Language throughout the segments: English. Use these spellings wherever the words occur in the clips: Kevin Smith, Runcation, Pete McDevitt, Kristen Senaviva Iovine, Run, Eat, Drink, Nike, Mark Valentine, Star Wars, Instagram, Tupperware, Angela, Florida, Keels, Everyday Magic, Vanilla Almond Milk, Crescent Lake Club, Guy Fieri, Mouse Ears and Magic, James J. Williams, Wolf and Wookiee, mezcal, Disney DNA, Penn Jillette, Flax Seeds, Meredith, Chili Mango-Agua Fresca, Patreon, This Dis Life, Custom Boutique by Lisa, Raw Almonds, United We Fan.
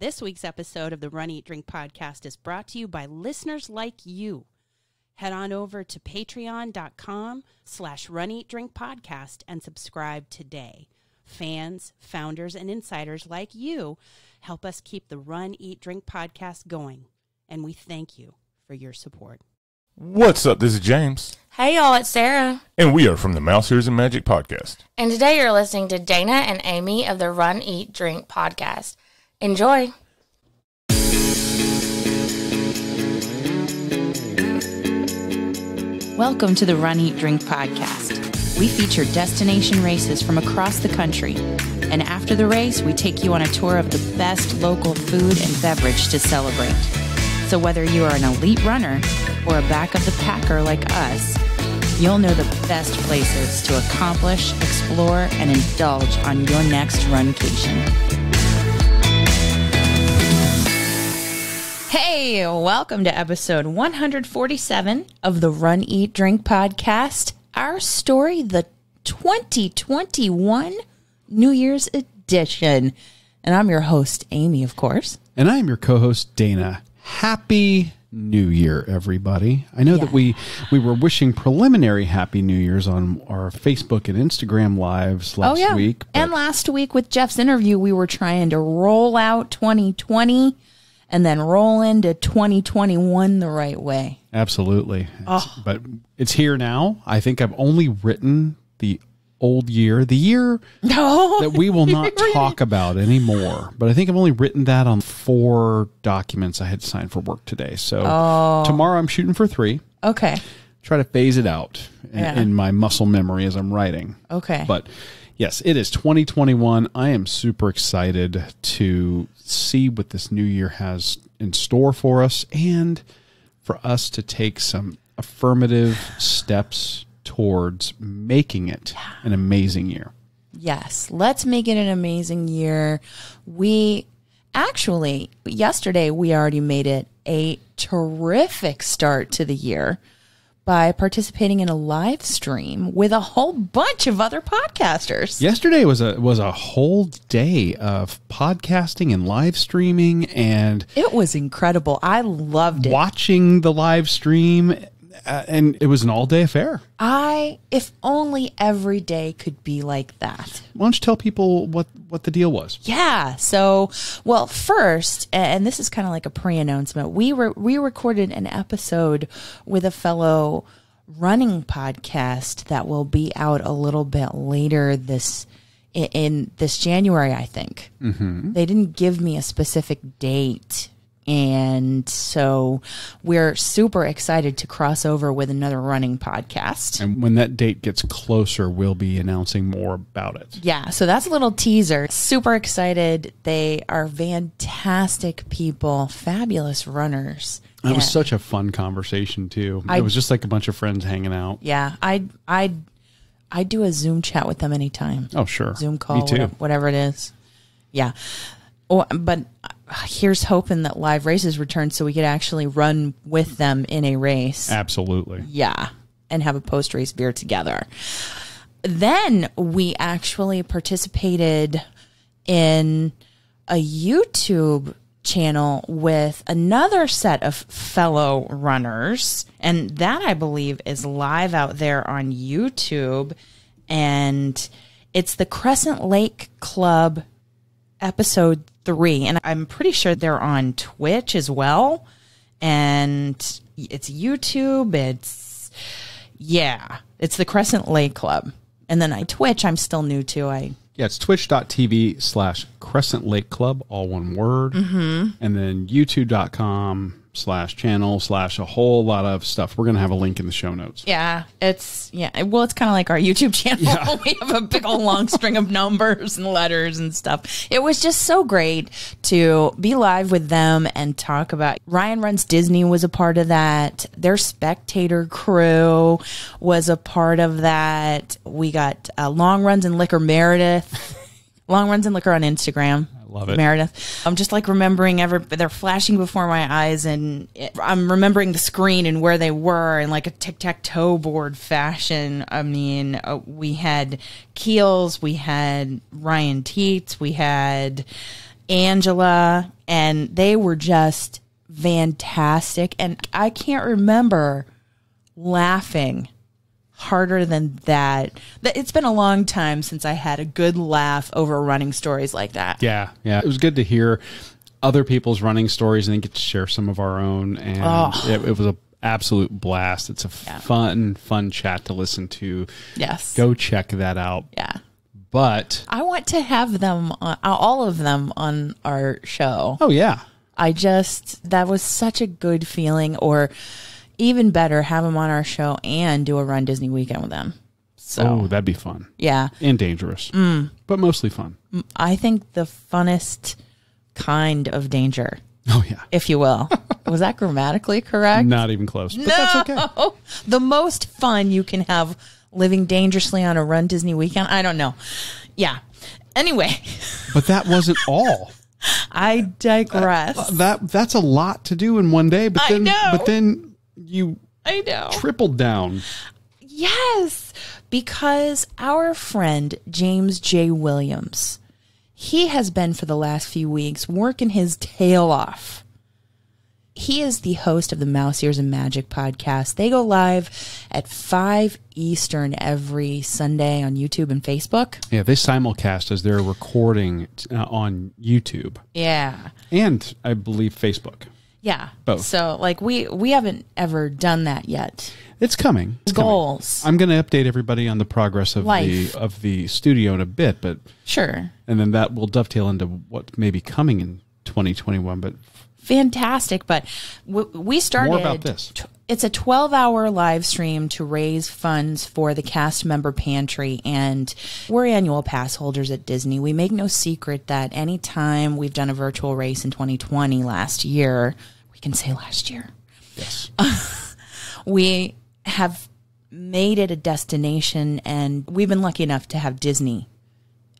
This week's episode of the Run, Eat, Drink podcast is brought to you by listeners like you. Head on over to patreon.com/runeatdrinkpodcast and subscribe today. Fans, founders, and insiders like you help us keep the Run, Eat, Drink podcast going. And we thank you for your support. What's up? This is James. Hey, y'all. It's Sarah. And we are from the Mouse Ears and Magic podcast. And today you're listening to Dana and Amy of the Run, Eat, Drink podcast. Enjoy. Welcome to the Run, Eat, Drink podcast. We feature destination races from across the country. And after the race, we take you on a tour of the best local food and beverage to celebrate. So whether you are an elite runner or a back-of-the-packer like us, you'll know the best places to accomplish, explore, and indulge on your next runcation. Hey, welcome to episode 147 of the Run, Eat, Drink podcast. Our story, the 2021 New Year's edition. And I'm your host, Amy, of course. And I'm your co-host, Dana. Happy New Year, everybody. I know that we were wishing preliminary Happy New Year's on our Facebook and Instagram lives last week. And last week with Jeff's interview, we were trying to roll out 2020. And then roll into 2021 the right way. Absolutely. But it's here now. I think I've only written the old year, the year that we will not talk about anymore. But I think I've only written that on 4 documents I had to sign for work today. So tomorrow I'm shooting for 3. Okay. Try to phase it out in my muscle memory as I'm writing. Okay. But yes, it is 2021. I am super excited to see what this new year has in store for us and for us to take some affirmative steps towards making it an amazing year. Yes, let's make it an amazing year. We actually, yesterday, we already made it a terrific start to the year by participating in a live stream with a whole bunch of other podcasters. Yesterday was a whole day of podcasting and live streaming, and it was incredible. I loved it. Watching the live stream, and it was an all-day affair. If only every day could be like that. Why don't you tell people what the deal was? Yeah. So, well, first, and this is kind of like a pre-announcement, we recorded an episode with a fellow running podcast that will be out a little bit later in this January, I think. Mm-hmm. They didn't give me a specific date. And so we're super excited to cross over with another running podcast. And when that date gets closer, we'll be announcing more about it. Yeah. So that's a little teaser. Super excited. They are fantastic people, fabulous runners. It was such a fun conversation, too. It was just like a bunch of friends hanging out. Yeah. I'd do a Zoom chat with them anytime. Oh, sure. Zoom call, whatever it is. Yeah. Oh, but here's hoping that live races return so we could actually run with them in a race. Absolutely. Yeah. And have a post-race beer together. Then we actually participated in a YouTube channel with another set of fellow runners. And that, I believe, is live out there on YouTube. And it's the Crescent Lake Club episode 3, and I'm pretty sure they're on Twitch as well, and it's YouTube, it's the Crescent Lake Club, and then Twitch I'm still new to. It's twitch.tv/Crescent Lake Club, all one word, and then youtube.com/channel/ a whole lot of stuff. We're going to have a link in the show notes. Yeah. It's kind of like our YouTube channel. Yeah. We have a big old long string of numbers and letters and stuff. It was just so great to be live with them and talk about. Ryan Runs Disney was a part of that. Their spectator crew was a part of that. We got Long Runs and Liquor Meredith. Long Runs and Liquor on Instagram. Love it. Meredith. I'm just like remembering they're flashing before my eyes, and I'm remembering the screen and where they were in like a tic-tac-toe board fashion. I mean, we had Keels, we had Ryan Teets, we had Angela, and they were just fantastic. And I can't remember laughing harder than that. It's been a long time since I had a good laugh over running stories like that. Yeah, yeah. It was good to hear other people's running stories and then get to share some of our own. And it was a absolute blast. It's a fun chat to listen to. Yes. Go check that out. Yeah. But I want to have them, all of them, on our show. Oh, yeah. That was such a good feeling. Or even better, have them on our show and do a Run Disney weekend with them. So, oh, that'd be fun. Yeah. And dangerous. Mm. But mostly fun. I think the funnest kind of danger. Oh, yeah. If you will. Was that grammatically correct? Not even close. But no! That's okay. The most fun you can have living dangerously on a Run Disney weekend. I don't know. Yeah. Anyway. But that wasn't all. I digress. That's a lot to do in one day, but then I know. But then you tripled down. Yes, because our friend James J. Williams, he has been for the last few weeks working his tail off. He is the host of the Mouse Ears and Magic podcast. They go live at 5 Eastern every Sunday on YouTube and Facebook. Yeah, they simulcast as they're recording on YouTube. Yeah. And I believe Facebook. Yeah. Both. So, like, we haven't ever done that yet. It's coming. It's goals. Coming. I'm going to update everybody on the progress of the studio in a bit, but sure. And then that will dovetail into what may be coming in 2021, but fantastic. But we started. More about this. It's a 12-hour live stream to raise funds for the cast member pantry, and we're annual pass holders at Disney. We make no secret that any time we've done a virtual race in 2020 last year, we can say last year. Yes. We have made it a destination, and we've been lucky enough to have Disney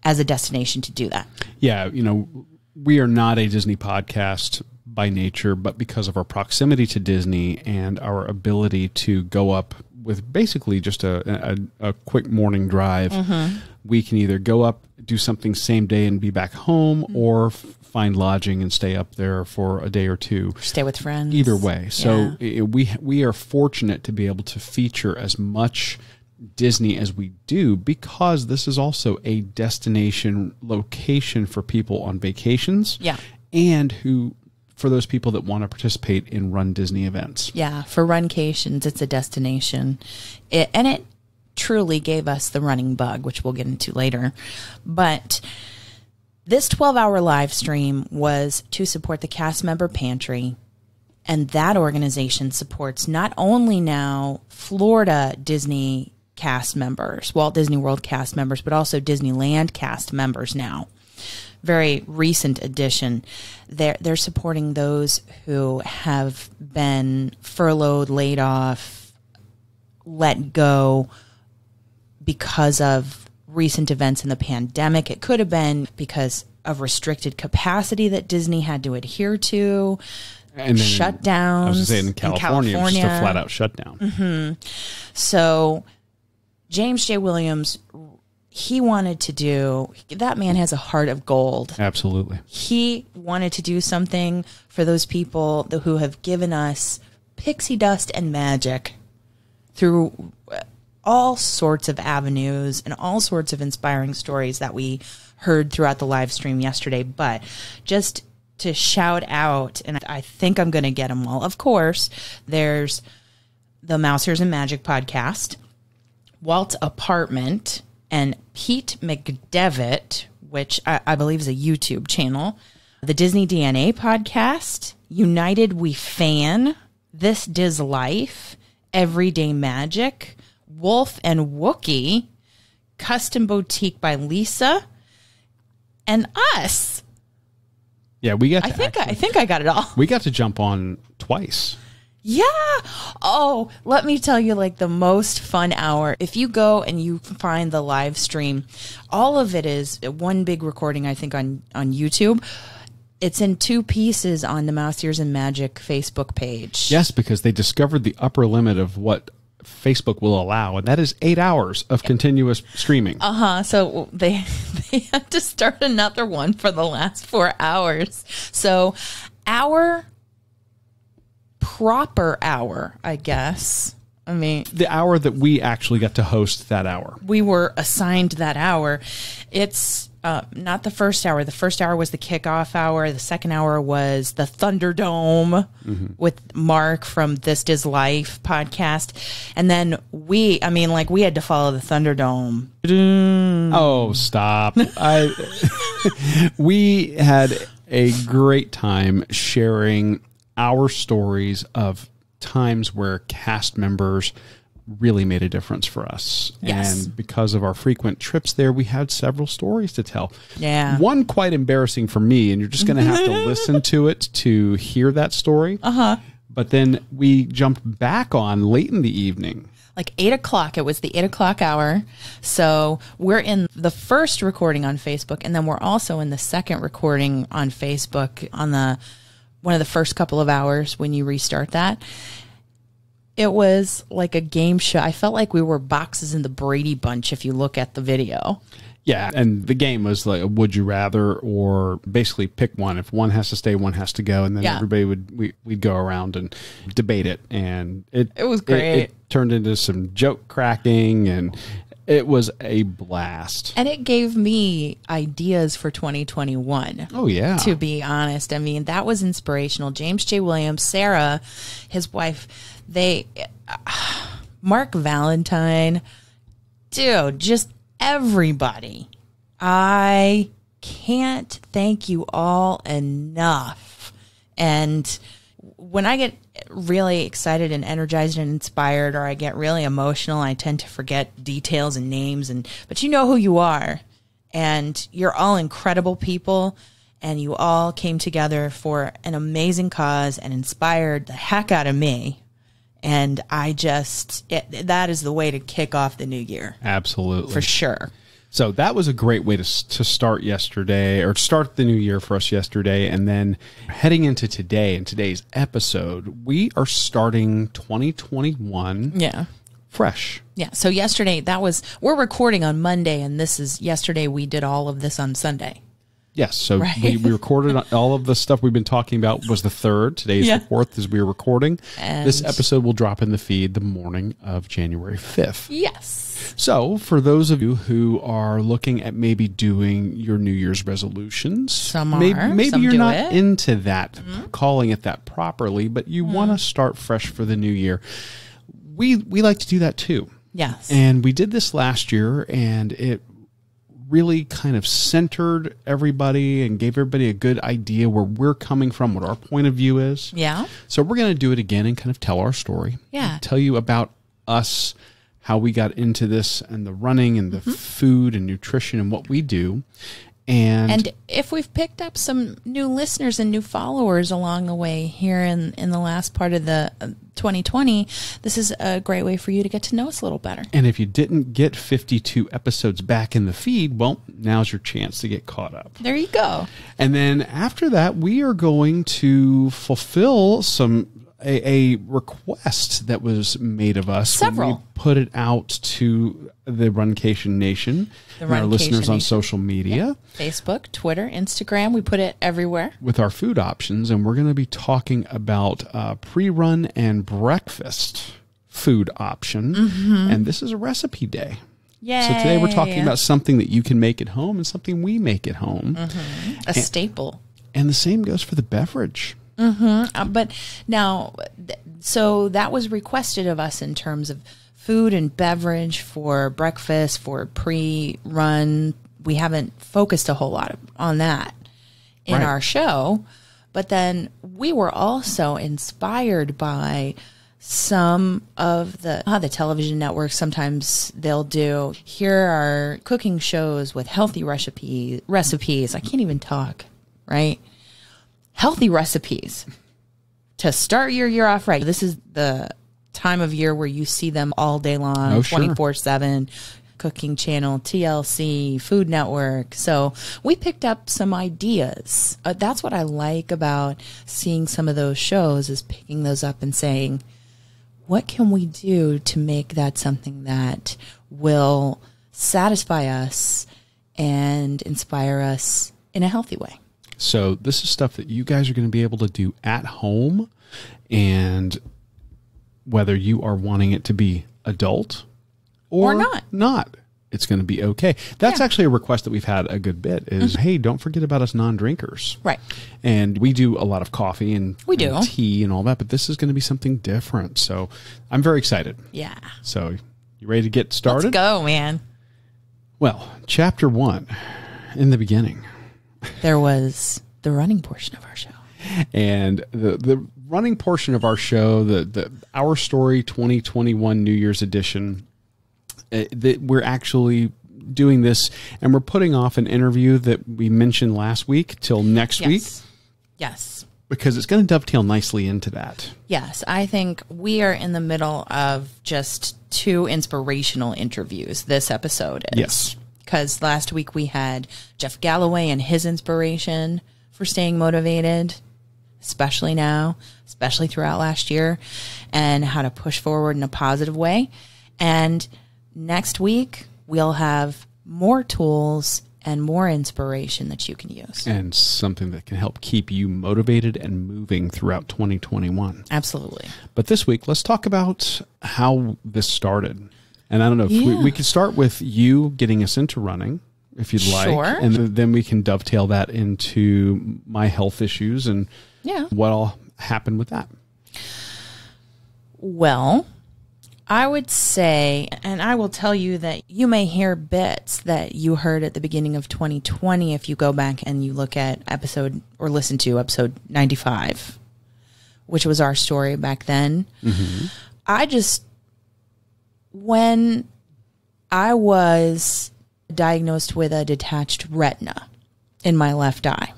as a destination to do that. Yeah, you know, we are not a Disney podcast by nature, but because of our proximity to Disney and our ability to go up with basically just a quick morning drive, mm-hmm. we can either go up, do something same day and be back home, mm-hmm. or find lodging and stay up there for a day or two. Stay with friends. Either way. So we are fortunate to be able to feature as much Disney as we do, because this is also a destination location for people on vacations. Yeah. And for those people that want to participate in Run Disney events. Yeah, for Runcations, it's a destination. And it truly gave us the running bug, which we'll get into later. But this 12-hour live stream was to support the cast member pantry, and that organization supports not only now Florida Disney cast members, Walt Disney World cast members, but also Disneyland cast members now. Very recent addition. They're supporting those who have been furloughed, laid off, let go because of recent events in the pandemic. It could have been because of restricted capacity that Disney had to adhere to, and shutdowns. I was saying in California, it was just a flat out shutdown. Mm-hmm. So James J. Williams, he wanted to do, that man has a heart of gold. Absolutely. He wanted to do something for those people who have given us pixie dust and magic through all sorts of avenues and all sorts of inspiring stories that we heard throughout the live stream yesterday. But just to shout out, and I think I'm going to get them all, of course, there's the Mouse Ears and Magic podcast, Walt's Apartment, and Pete McDevitt, which I believe is a YouTube channel, the Disney DNA podcast, United We Fan, This Dis Life, Everyday Magic, Wolf and Wookiee, Custom Boutique by Lisa, and us. Yeah, we got. I think I got it all. We got to jump on twice. Yeah. Oh, let me tell you, like, the most fun hour. If you go and you find the live stream, all of it is one big recording, I think, on YouTube. It's in two pieces on the Mouse Ears and Magic Facebook page. Yes, because they discovered the upper limit of what Facebook will allow, and that is 8 hours of continuous streaming. So they had to start another one for the last 4 hours. So our proper hour, I guess. I mean, the hour that we actually got to host that hour. We were assigned that hour. It's not the first hour. The first hour was the kickoff hour. The second hour was the Thunderdome with Mark from This Dis Life podcast. And then we, I mean, like, we had to follow the Thunderdome. Oh, stop. We had a great time sharing our stories of times where cast members really made a difference for us. Yes. And because of our frequent trips there, we had several stories to tell. Yeah. One quite embarrassing for me, and you're just going to have to listen to it to hear that story. But then we jumped back on late in the evening. Like 8 o'clock. It was the 8 o'clock hour. So we're in the first recording on Facebook, and then we're also in the second recording on Facebook on the one of the first couple of hours when you restart that. It was like a game show. I felt like we were boxes in the Brady Bunch if you look at the video. Yeah, and the game was like, would you rather, or basically pick one. If one has to stay, one has to go, and then everybody would, we'd go around and debate it. And it was great. It turned into some joke cracking, and it was a blast. And it gave me ideas for 2021. Oh, yeah. To be honest. I mean, that was inspirational. James J. Williams, Sarah, his wife, they, Mark Valentine, dude, just everybody. I can't thank you all enough. And when I get really excited and energized and inspired, or I get really emotional, I tend to forget details and names, and but you know who you are, and you're all incredible people, and you all came together for an amazing cause and inspired the heck out of me. And I just, that is the way to kick off the new year. Absolutely. For sure. So that was a great way to start yesterday, or start the new year for us yesterday. And then heading into today, in today's episode, we are starting 2021 fresh. Yeah. So yesterday, that was, we're recording on Monday, and this is yesterday. We did all of this on Sunday. Yes. So we recorded all of the stuff we've been talking about was the 3rd. Today is the 4th as we were recording. And this episode will drop in the feed the morning of January 5th. Yes. So for those of you who are looking at maybe doing your New Year's resolutions, some are, maybe some you're not into that, calling it that properly, but you want to start fresh for the new year. We like to do that too. Yes. And we did this last year, and it really kind of centered everybody and gave everybody a good idea where we're coming from, what our point of view is. Yeah. So we're going to do it again and kind of tell our story. Yeah. Tell you about us, how we got into this, and the running, and the food and nutrition, and what we do. And if we've picked up some new listeners and new followers along the way here in the last part of the 2020, this is a great way for you to get to know us a little better. And if you didn't get 52 episodes back in the feed, well, now's your chance to get caught up. There you go. And then after that, we are going to fulfill some a request that was made of us. Several. When we put it out to the Runcation Nation, our listeners on social media. Yeah. Facebook, Twitter, Instagram. We put it everywhere. With our food options, and we're going to be talking about pre-run and breakfast food option. And this is a recipe day. Yay. So today we're talking about something that you can make at home and something we make at home. A staple. And the same goes for the beverage. But now, so that was requested of us in terms of food and beverage for breakfast, for pre-run. We haven't focused a whole lot on that in our show. But then we were also inspired by some of the television networks. Sometimes they'll do, here are cooking shows with healthy recipes. I can't even talk, right? Healthy recipes to start your year off right. This is the time of year where you see them all day long, 24/7, Cooking Channel, TLC, Food Network. So we picked up some ideas. That's what I like about seeing some of those shows, is picking those up and saying, what can we do to make that something that will satisfy us and inspire us in a healthy way? So this is stuff that you guys are going to be able to do at home, and whether you are wanting it to be adult or not, it's going to be okay. That's actually a request that we've had a good bit is, hey, don't forget about us non-drinkers. Right. And we do a lot of coffee and, tea and all that, but this is going to be something different. So I'm very excited. Yeah. So you ready to get started? Let's go, man. Well, chapter one, in the beginning, there was the running portion of our show. And the running portion of our show, the Our Story 2021 New Year's edition, that we're actually doing this, and we're putting off an interview that we mentioned last week till next week. Yes. Because it's going to dovetail nicely into that. Yes. I think we are in the middle of just two inspirational interviews this episode is. Yes. Because last week we had Jeff Galloway and his inspiration for staying motivated, especially now, especially throughout last year, and how to push forward in a positive way. And next week, we'll have more tools and more inspiration that you can use. And something that can help keep you motivated and moving throughout 2021. Absolutely. But this week, let's talk about how this started. And I don't know if we could start with you getting us into running, if you'd like. Sure. And then we can dovetail that into my health issues and what all happened with that. Well, I would say, and I will tell you that you may hear bits that you heard at the beginning of 2020 if you go back and you look at episode, or listen to episode 95, which was our story back then. Mm-hmm. I just, when I was diagnosed with a detached retina in my left eye,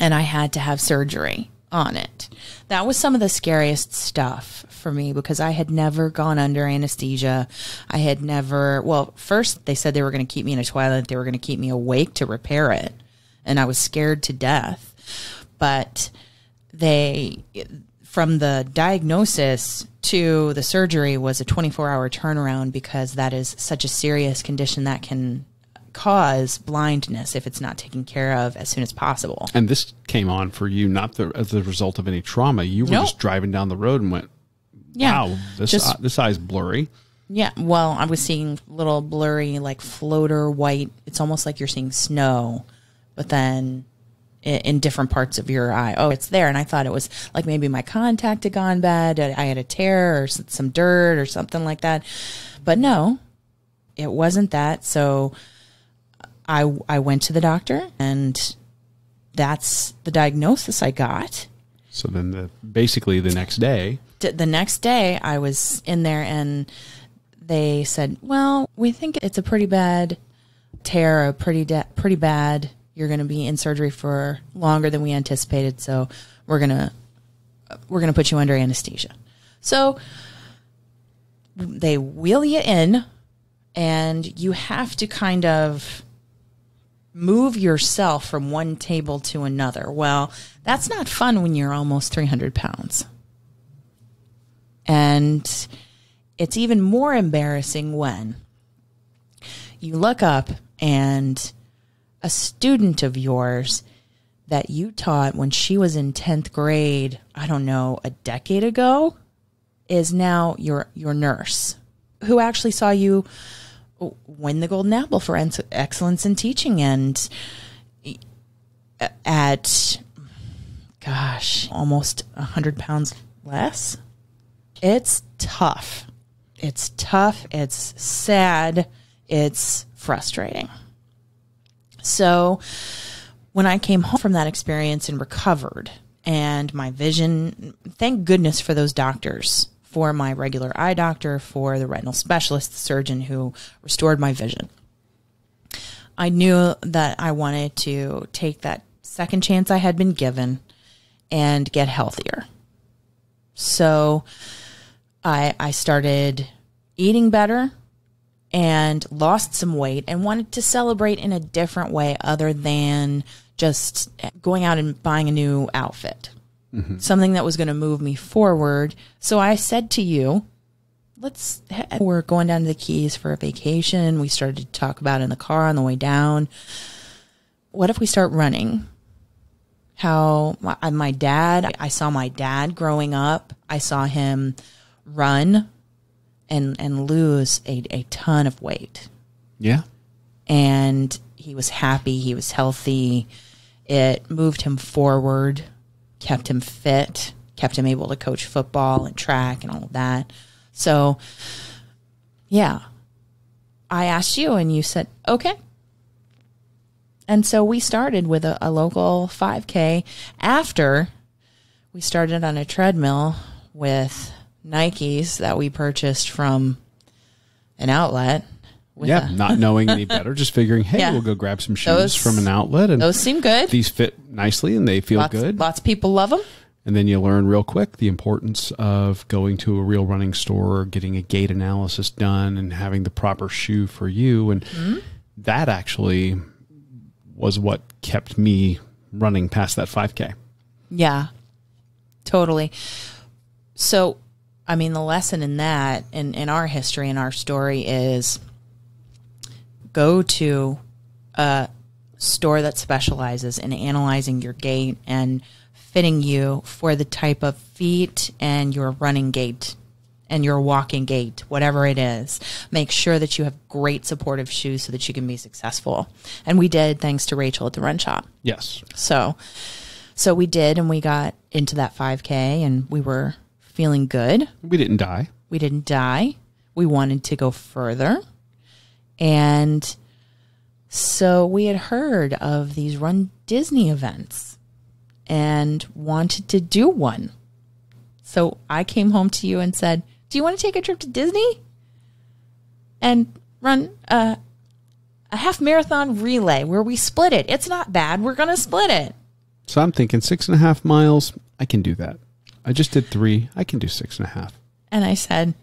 and I had to have surgery on it. That was some of the scariest stuff for me because I had never gone under anesthesia. I had never, well, first they said they were going to keep me in a twilight. They were going to keep me awake to repair it. And I was scared to death. But they, from the diagnosis to the surgery was a 24-hour turnaround because that is such a serious condition that can cause blindness if it's not taken care of as soon as possible. And this came on for you, not as a result of any trauma. You were just driving down the road and went, wow, this eye's blurry. Yeah. Well, I was seeing little blurry, like floater white. It's almost like you're seeing snow, but then in different parts of your eye. Oh, it's there. And I thought it was like maybe my contact had gone bad. I had a tear or some dirt or something like that. But no, it wasn't that. So I went to the doctor, and that's the diagnosis I got. So then basically the next day. The next day I was in there, and they said, well, we think it's a pretty bad tear, pretty bad. You're going to be in surgery for longer than we anticipated, so we're going to put you under anesthesia. So they wheel you in, and you have to kind of move yourself from one table to another. Well, that's not fun when you're almost 300 pounds. And it's even more embarrassing when you look up and a student of yours that you taught when she was in 10th grade, I don't know, a decade ago, is now your nurse who actually saw you win the Golden Apple for excellence in teaching, and at, gosh, almost 100 pounds less. It's tough. It's tough. It's sad. It's frustrating. So when I came home from that experience and recovered, and my vision, thank goodness for those doctors, for my regular eye doctor, for the retinal specialist, the surgeon who restored my vision. I knew that I wanted to take that second chance I had been given and get healthier. So I started eating better and lost some weight and wanted to celebrate in a different way other than just going out and buying a new outfit. mm-hmm. something that was going to move me forward. So I said to you, we're going down to the Keys for a vacation. We started to talk about in the car on the way down. What if we start running? How my dad, I saw my dad growing up. I saw him run and lose a ton of weight. Yeah. And he was happy. He was healthy. It moved him forward, kept him fit, kept him able to coach football and track and all of that. So, yeah, I asked you and you said, okay. And so we started with a local 5K after we started on a treadmill with Nikes that we purchased from an outlet. Yeah, not knowing any better, just figuring, hey, yeah. we'll go grab some shoes from an outlet. And those seem good. These fit nicely and they feel good. Lots of people love them. And then you learn real quick the importance of going to a real running store, getting a gait analysis done, and having the proper shoe for you. And mm-hmm. that actually was what kept me running past that 5K. Yeah, totally. So, I mean, the lesson in that, in our history, in our story is go to a store that specializes in analyzing your gait and fitting you for the type of feet and your running gait and your walking gait, whatever it is. Make sure that you have great supportive shoes so that you can be successful. And we did, thanks to Rachel at the Run Shop. Yes. So we did, and we got into that 5K, and we were feeling good. We didn't die. We didn't die. We wanted to go further. And so we had heard of these Run Disney events and wanted to do one. So I came home to you and said, do you want to take a trip to Disney and run a half marathon relay where we split it? It's not bad. We're going to split it. So I'm thinking 6.5 miles. I can do that. I just did 3. I can do 6.5. And I said,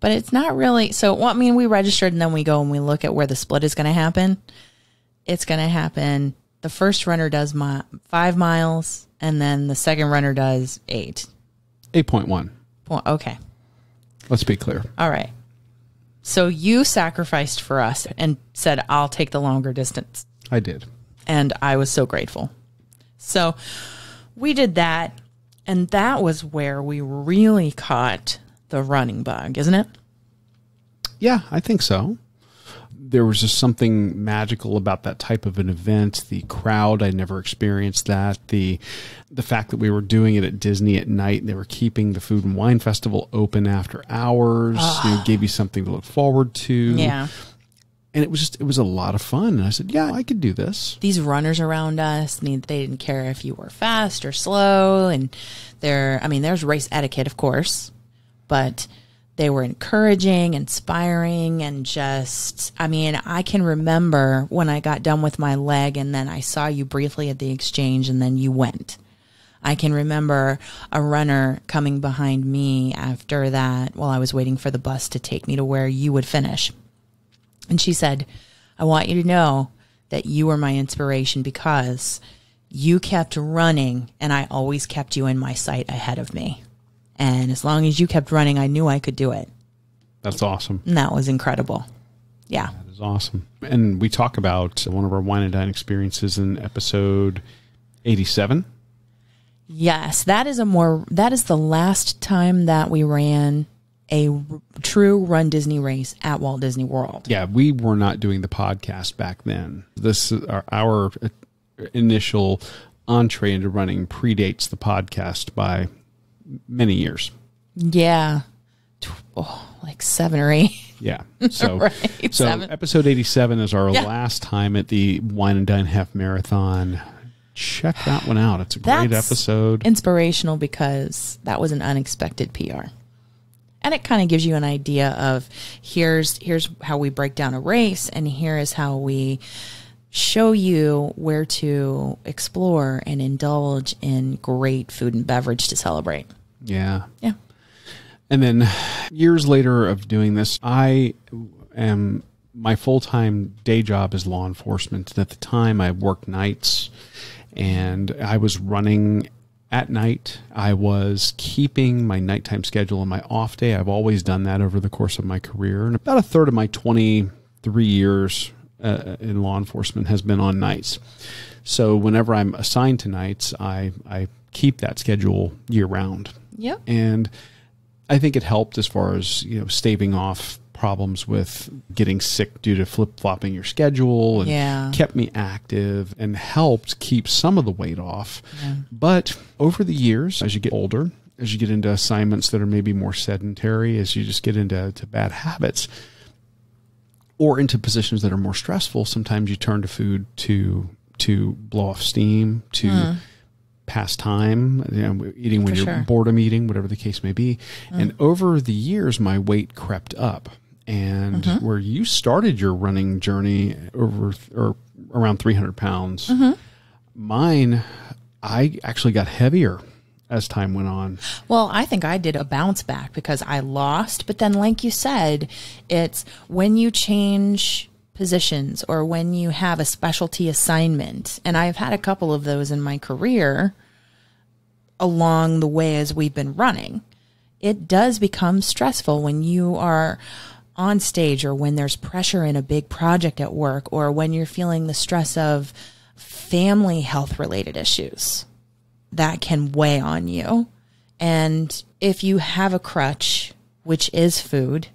but it's not really. So, well, I mean, we registered and then we go and we look at where the split is going to happen. It's going to happen. The first runner does 5 miles, and then the second runner does 8. 8.1. Okay. Let's be clear. All right. So you sacrificed for us and said, I'll take the longer distance. I did. And I was so grateful. So we did that, and that was where we really caught the running bug, isn't it? Yeah, I think so. There was just something magical about that type of an event. The crowd, I never experienced that. The fact that we were doing it at Disney at night, and they were keeping the Food and Wine Festival open after hours. It gave you something to look forward to. Yeah. And it was a lot of fun. And I said, yeah, I could do this. These runners around us, I mean, they didn't care if you were fast or slow. And there's race etiquette, of course. But they were encouraging, inspiring, and just, I mean, I can remember when I got done with my leg and then I saw you briefly at the exchange and then you went. I can remember a runner coming behind me after that while I was waiting for the bus to take me to where you would finish. And she said, I want you to know that you were my inspiration because you kept running and I always kept you in my sight ahead of me. And as long as you kept running, I knew I could do it. That's awesome. And that was incredible. Yeah. That is awesome. And we talk about one of our Wine and Dine experiences in episode 87. Yes. That is the last time that we ran a true Run Disney race at Walt Disney World. Yeah. We were not doing the podcast back then. This is our initial entree into running predates the podcast by many years. Yeah. Like 7 or 8. Yeah. So, right, so episode 87 is our last time at the Wine and Dine Half Marathon. Check that one out. It's a great episode. Inspirational because that was an unexpected PR. And it kind of gives you an idea of here's how we break down a race and here is how we show you where to explore and indulge in great food and beverage to celebrate. Yeah. Yeah. And then years later of doing this, my full-time day job is law enforcement. And at the time I worked nights and I was running at night. I was keeping my nighttime schedule on my off day. I've always done that over the course of my career. And about a third of my 23 years in law enforcement has been on nights. So whenever I'm assigned to nights, I keep that schedule year round. Yep. And I think it helped as far as, you know, staving off problems with getting sick due to flip-flopping your schedule, and kept me active and helped keep some of the weight off. Yeah. But over the years, as you get older, as you get into assignments that are maybe more sedentary, as you just get into bad habits or into positions that are more stressful, sometimes you turn to food to blow off steam, to pass time, you know, eating when you're boredom eating, whatever the case may be. And over the years, my weight crept up. And where you started your running journey over or around 300 pounds, mine, I actually got heavier as time went on. Well, I think I did a bounce back because I lost. But then, like you said, it's when you change positions or when you have a specialty assignment. And I've had a couple of those in my career along the way as we've been running. It does become stressful when you are on stage or when there's pressure in a big project at work or when you're feeling the stress of family health related issues that can weigh on you. And if you have a crutch, which is food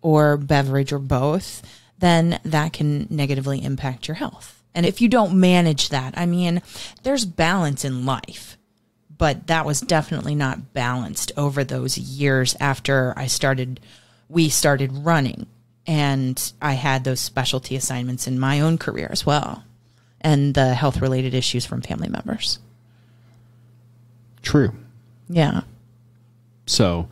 or beverage or both, then that can negatively impact your health. And if you don't manage that, I mean, there's balance in life, but that was definitely not balanced over those years after I started we started running, and I had those specialty assignments in my own career as well, and the health-related issues from family members. True. Yeah. So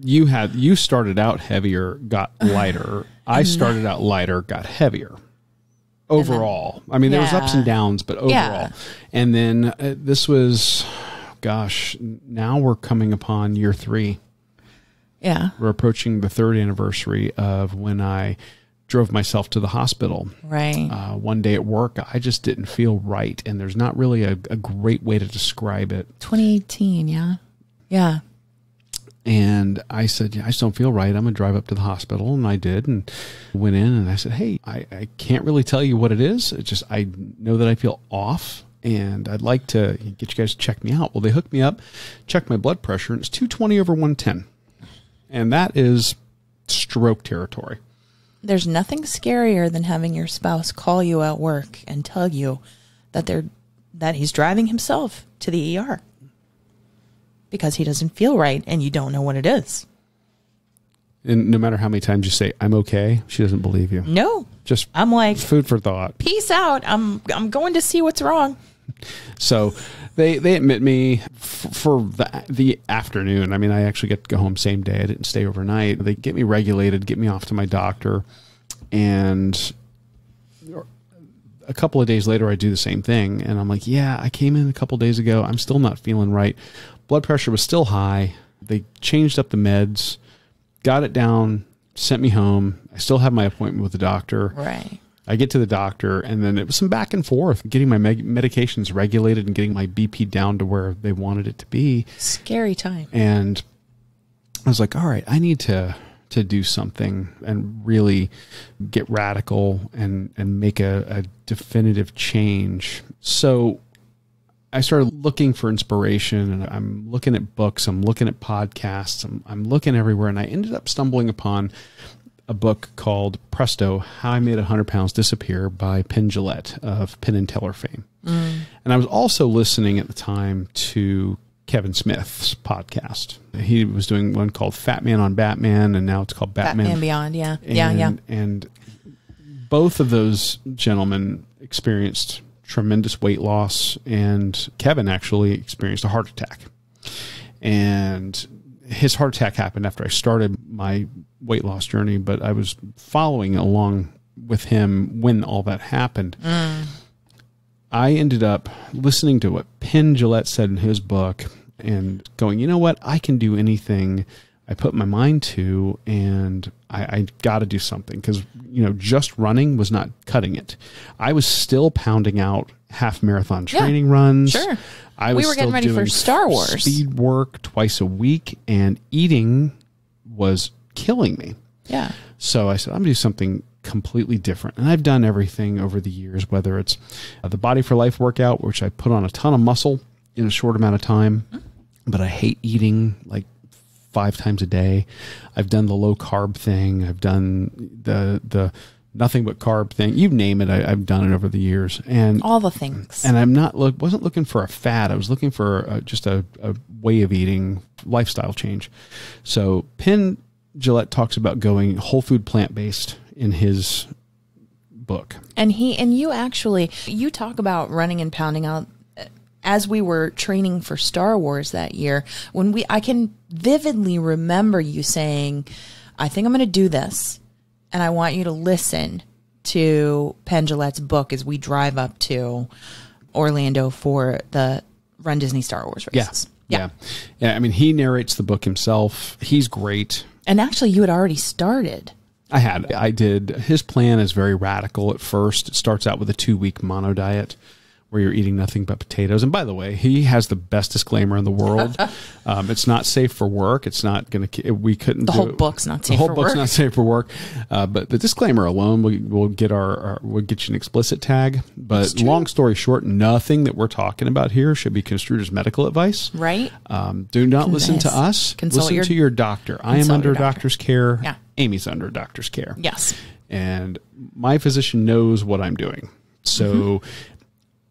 you started out heavier, got lighter. I started out lighter, got heavier. Overall, then, I mean, there was ups and downs, but overall, and then this was, gosh, now we're coming upon year three. Yeah. We're approaching the third anniversary of when I drove myself to the hospital. Right. One day at work, I just didn't feel right. And there's not really a great way to describe it. 2018. Yeah. Yeah. And I said, I just don't feel right. I'm going to drive up to the hospital. And I did, and went in, and I said, hey, I can't really tell you what it is. It's just, I know that I feel off, and I'd like to get you guys to check me out. Well, they hooked me up, checked my blood pressure, and it's 220/110. And that is stroke territory. There's nothing scarier than having your spouse call you at work and tell you that he's driving himself to the ER because he doesn't feel right and you don't know what it is. And no matter how many times you say, I'm okay, she doesn't believe you. No. Just I'm like, food for thought. Peace out. I'm going to see what's wrong. So they admit me for the afternoon. I mean, I actually get to go home same day. I didn't stay overnight. They get me regulated, get me off to my doctor. And a couple of days later, I do the same thing. And I'm like, yeah, I came in a couple of days ago. I'm still not feeling right. Blood pressure was still high. They changed up the meds, got it down, sent me home. I still have my appointment with the doctor. Right. I get to the doctor, and then it was some back and forth, getting my medications regulated and getting my BP down to where they wanted it to be. Scary time. And I was like, all right, I need to do something and really get radical and make a definitive change. So I started looking for inspiration, and I'm looking at books, I'm looking at podcasts, I'm looking everywhere, and I ended up stumbling upon a book called Presto, How I Made 100 Pounds Disappear by Penn Jillette of Penn and Teller fame. And I was also listening at the time to Kevin Smith's podcast. He was doing one called Fat Man on Batman, and now it's called Batman Beyond. Yeah. And, and both of those gentlemen experienced tremendous weight loss, and Kevin actually experienced a heart attack. And his heart attack happened after I started my weight loss journey, but I was following along with him when all that happened. I ended up listening to what Penn Jillette said in his book and going, you know what? I can do anything I put my mind to, and I got to do something because, you know, just running was not cutting it. I was still pounding out half marathon training runs. Sure. We were getting ready for Star Wars. Speed work twice a week, and eating was killing me. Yeah. So I said, I'm going to do something completely different. And I've done everything over the years, whether it's the Body for Life workout, which I put on a ton of muscle in a short amount of time, but I hate eating like 5 times a day. I've done the low carb thing. I've done the nothing but carb thing. You name it. I've done it over the years, and all the things. And I'm not wasn't looking for a fad. I was looking for just a way of eating, lifestyle change. So Penn Jillette talks about going whole food plant based in his book. And you actually, you talk about running and pounding out. As we were training for Star Wars that year, when I can vividly remember you saying, I think I'm going to do this, and I want you to listen to Penn Jillette's book as we drive up to Orlando for the Run Disney Star Wars races. Yeah. I mean, he narrates the book himself. He's great. And actually, you had already started. I had. I did. His plan is very radical at first. It starts out with a 2-week mono diet, where you're eating nothing but potatoes. And by the way, he has the best disclaimer in the world. It's not safe for work. It's not going to, we couldn't do it. The whole book's not safe for work. The whole book's not safe for work. But the disclaimer alone will get we'll get you an explicit tag. But long story short, nothing that we're talking about here should be construed as medical advice. Right. Do not listen to us. Listen to your doctor. I am under doctor's care. Yeah. Amy's under doctor's care. Yes. And my physician knows what I'm doing. So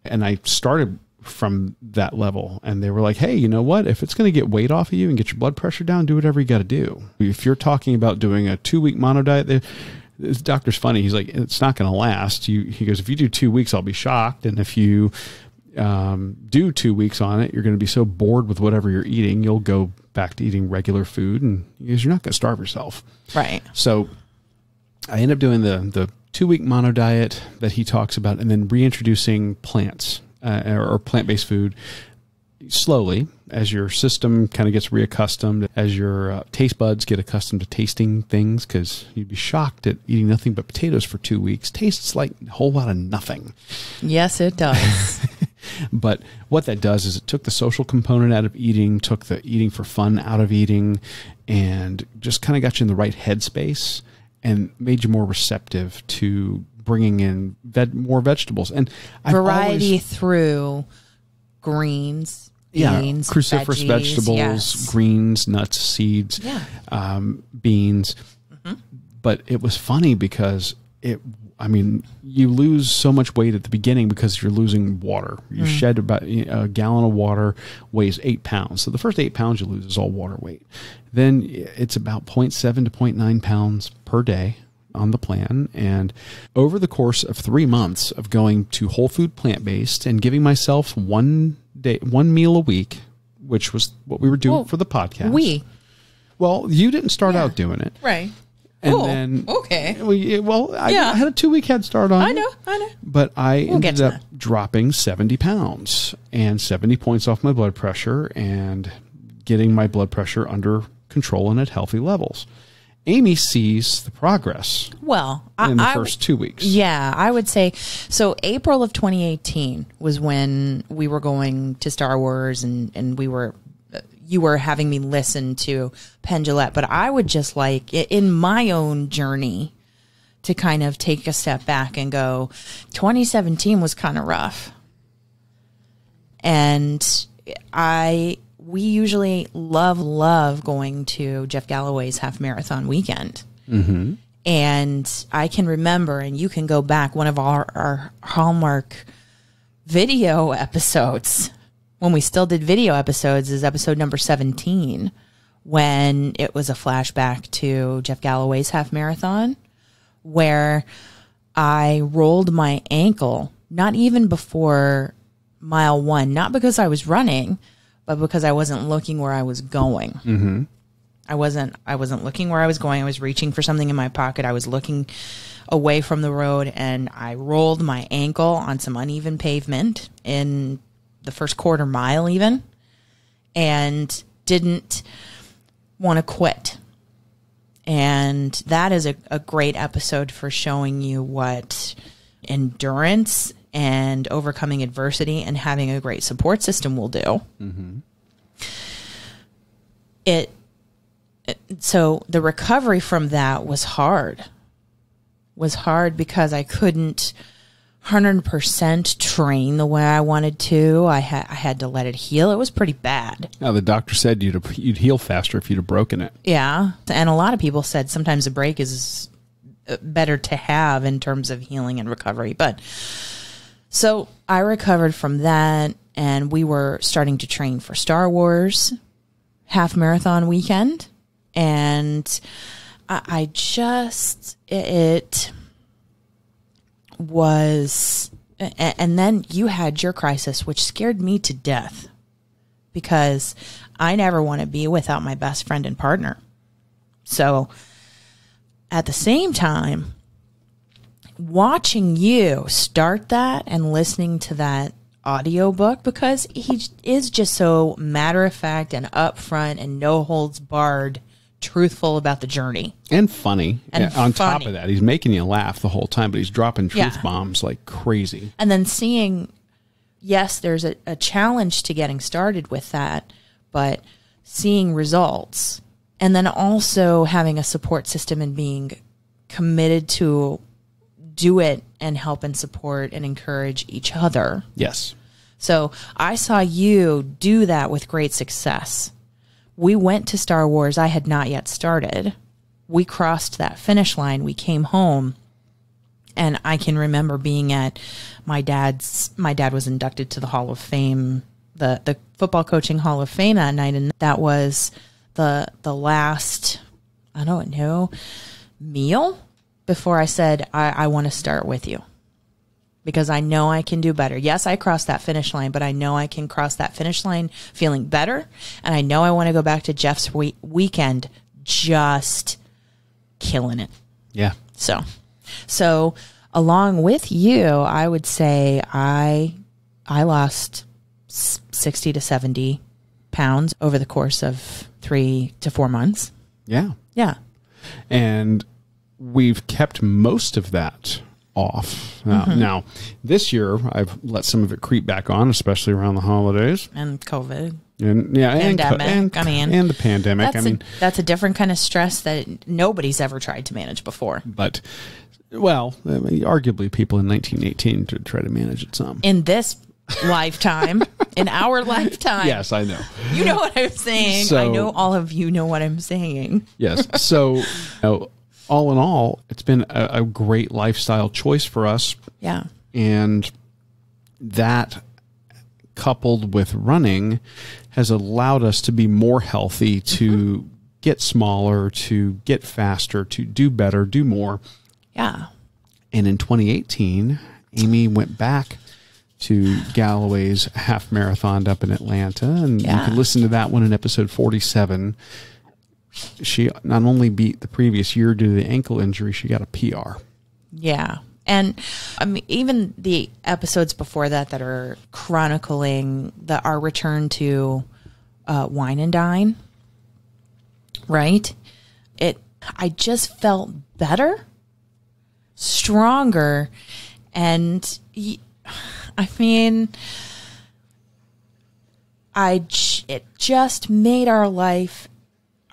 and I started from that level, and they were like, hey, you know what? If it's going to get weight off of you and get your blood pressure down, do whatever you got to do. If you're talking about doing a 2-week mono diet, this doctor's funny. He's like, it's not going to last. He goes, if you do 2 weeks, I'll be shocked. And if you do 2 weeks on it, you're going to be so bored with whatever you're eating, you'll go back to eating regular food, and he goes, you're not going to starve yourself. Right. So I end up doing the 2-week mono diet that he talks about, and then reintroducing plants or plant-based food slowly as your system kind of gets reaccustomed, as your taste buds get accustomed to tasting things, because you'd be shocked at eating nothing but potatoes for 2 weeks. Tastes like a whole lot of nothing. Yes, it does. But what that does is it took the social component out of eating, took the eating for fun out of eating, and just kind of got you in the right headspace and made you more receptive to bringing in more vegetables. And variety through greens, beans, cruciferous veggies, vegetables, greens, nuts, seeds, beans. But it was funny because I mean, you lose so much weight at the beginning because you're losing water. You shed about a gallon of water, weighs 8 pounds. So the first 8 pounds you lose is all water weight. Then it's about 0.7 to 0.9 pounds per day on the plan. And over the course of 3 months of going to whole food plant-based and giving myself one meal a week, which was what we were doing for the podcast. Well, you didn't start out doing it. Right. And then, okay. Well, I had a 2-week head start on. I know. But I ended up dropping 70 pounds and 70 points off my blood pressure and getting my blood pressure under control and at healthy levels. Amy sees the progress. Well, in the first 2 weeks. Yeah, I would say so. April of 2018 was when we were going to Star Wars, and we were. You were having me listen to Penn Jillette, but I would just like in my own journey to kind of take a step back and go, 2017 was kind of rough. And we usually love going to Jeff Galloway's half marathon weekend. And I can remember, and you can go back, one of our Hallmark video episodes, when we still did video episodes, is episode number 17, when it was a flashback to Jeff Galloway's half marathon, where I rolled my ankle, not even before mile one, not because I was running, but because I wasn't looking where I was going. I wasn't looking where I was going. I was reaching for something in my pocket. I was looking away from the road, and I rolled my ankle on some uneven pavement in the first quarter mile even, and didn't want to quit. And that is a great episode for showing you what endurance and overcoming adversity and having a great support system will do. Mm-hmm. So the recovery from that was hard because I couldn't 100% train the way I wanted to. I had to let it heal. It was pretty bad. Now, the doctor said you'd heal faster if you'd have broken it. Yeah. And a lot of people said sometimes a break is better to have in terms of healing and recovery. But so I recovered from that, and we were starting to train for Star Wars half marathon weekend. And it was, and then you had your crisis, which scared me to death because I never want to be without my best friend and partner. So at the same time, watching you start that and listening to that audiobook, because he is just so matter of fact and upfront and no holds barred, truthful about the journey, and funny. And on top of that, he's making you laugh the whole time, but he's dropping truth bombs like crazy. And then seeing, yes, there's a challenge to getting started with that, but seeing results, and then also having a support system and being committed to do it and help and support and encourage each other. Yes. So I saw you do that with great success. We went to Star Wars. I had not yet started. We crossed that finish line. We came home, and I can remember being at my dad's. My dad was inducted to the Hall of Fame, the Football Coaching Hall of Fame that night, and that was the last, I don't know, meal before I said, I want to start with you because I know I can do better. Yes, I crossed that finish line, but I know I can cross that finish line feeling better. And I know I want to go back to Jeff's weekend just killing it. Yeah. So along with you, I would say I lost 60 to 70 pounds over the course of 3 to 4 months. Yeah. Yeah. And we've kept most of that off. Now, this year, I've let some of it creep back on, especially around the holidays. And COVID. And, yeah, pandemic. And the pandemic. That's a different kind of stress that nobody's ever tried to manage before. But, well, I mean, arguably people in 1918 did try to manage it some. In this lifetime, in our lifetime. Yes, I know. You know what I'm saying. So, I know all of you know what I'm saying. Yes. So, you know, all in all, it's been a great lifestyle choice for us. Yeah. And that, coupled with running, has allowed us to be more healthy, to get smaller, to get faster, to do better, do more. Yeah. And in 2018, Amy went back to Galloway's half marathon up in Atlanta. And you can listen to that one in episode 47. She not only beat the previous year due to the ankle injury, she got a PR. Yeah. And I mean, even the episodes before that are chronicling our return to Wine and Dine, right? I just felt better, stronger, and I mean, it just made our life,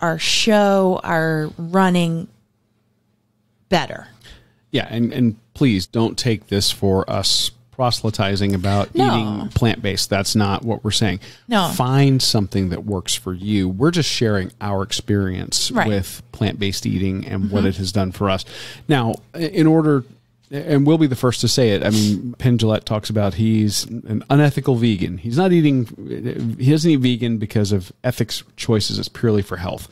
our show, our running better. Yeah, and please don't take this for us proselytizing about eating plant-based. That's not what we're saying. No. Find something that works for you. We're just sharing our experience with plant-based eating and what it has done for us. Now, in order, and we'll be the first to say it, I mean, Penn Jillette talks about he's an unethical vegan. He's not eating, he doesn't eat vegan because of ethics choices. It's purely for health.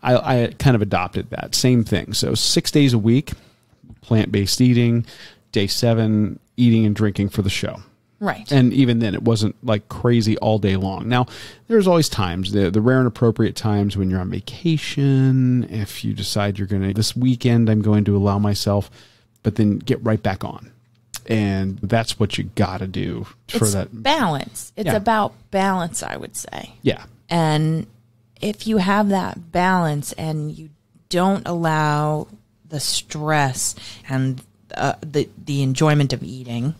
I kind of adopted that same thing. So 6 days a week, plant-based eating, day 7, eating and drinking for the show. Right. And even then, it wasn't like crazy all day long. Now, there's always times, the rare and appropriate times when you're on vacation, if you decide you're going to, this weekend I'm going to allow myself, but then get right back on. And that's what you got to do for that balance. It's about balance, I would say. Yeah. And if you have that balance and you don't allow the stress and the enjoyment of eating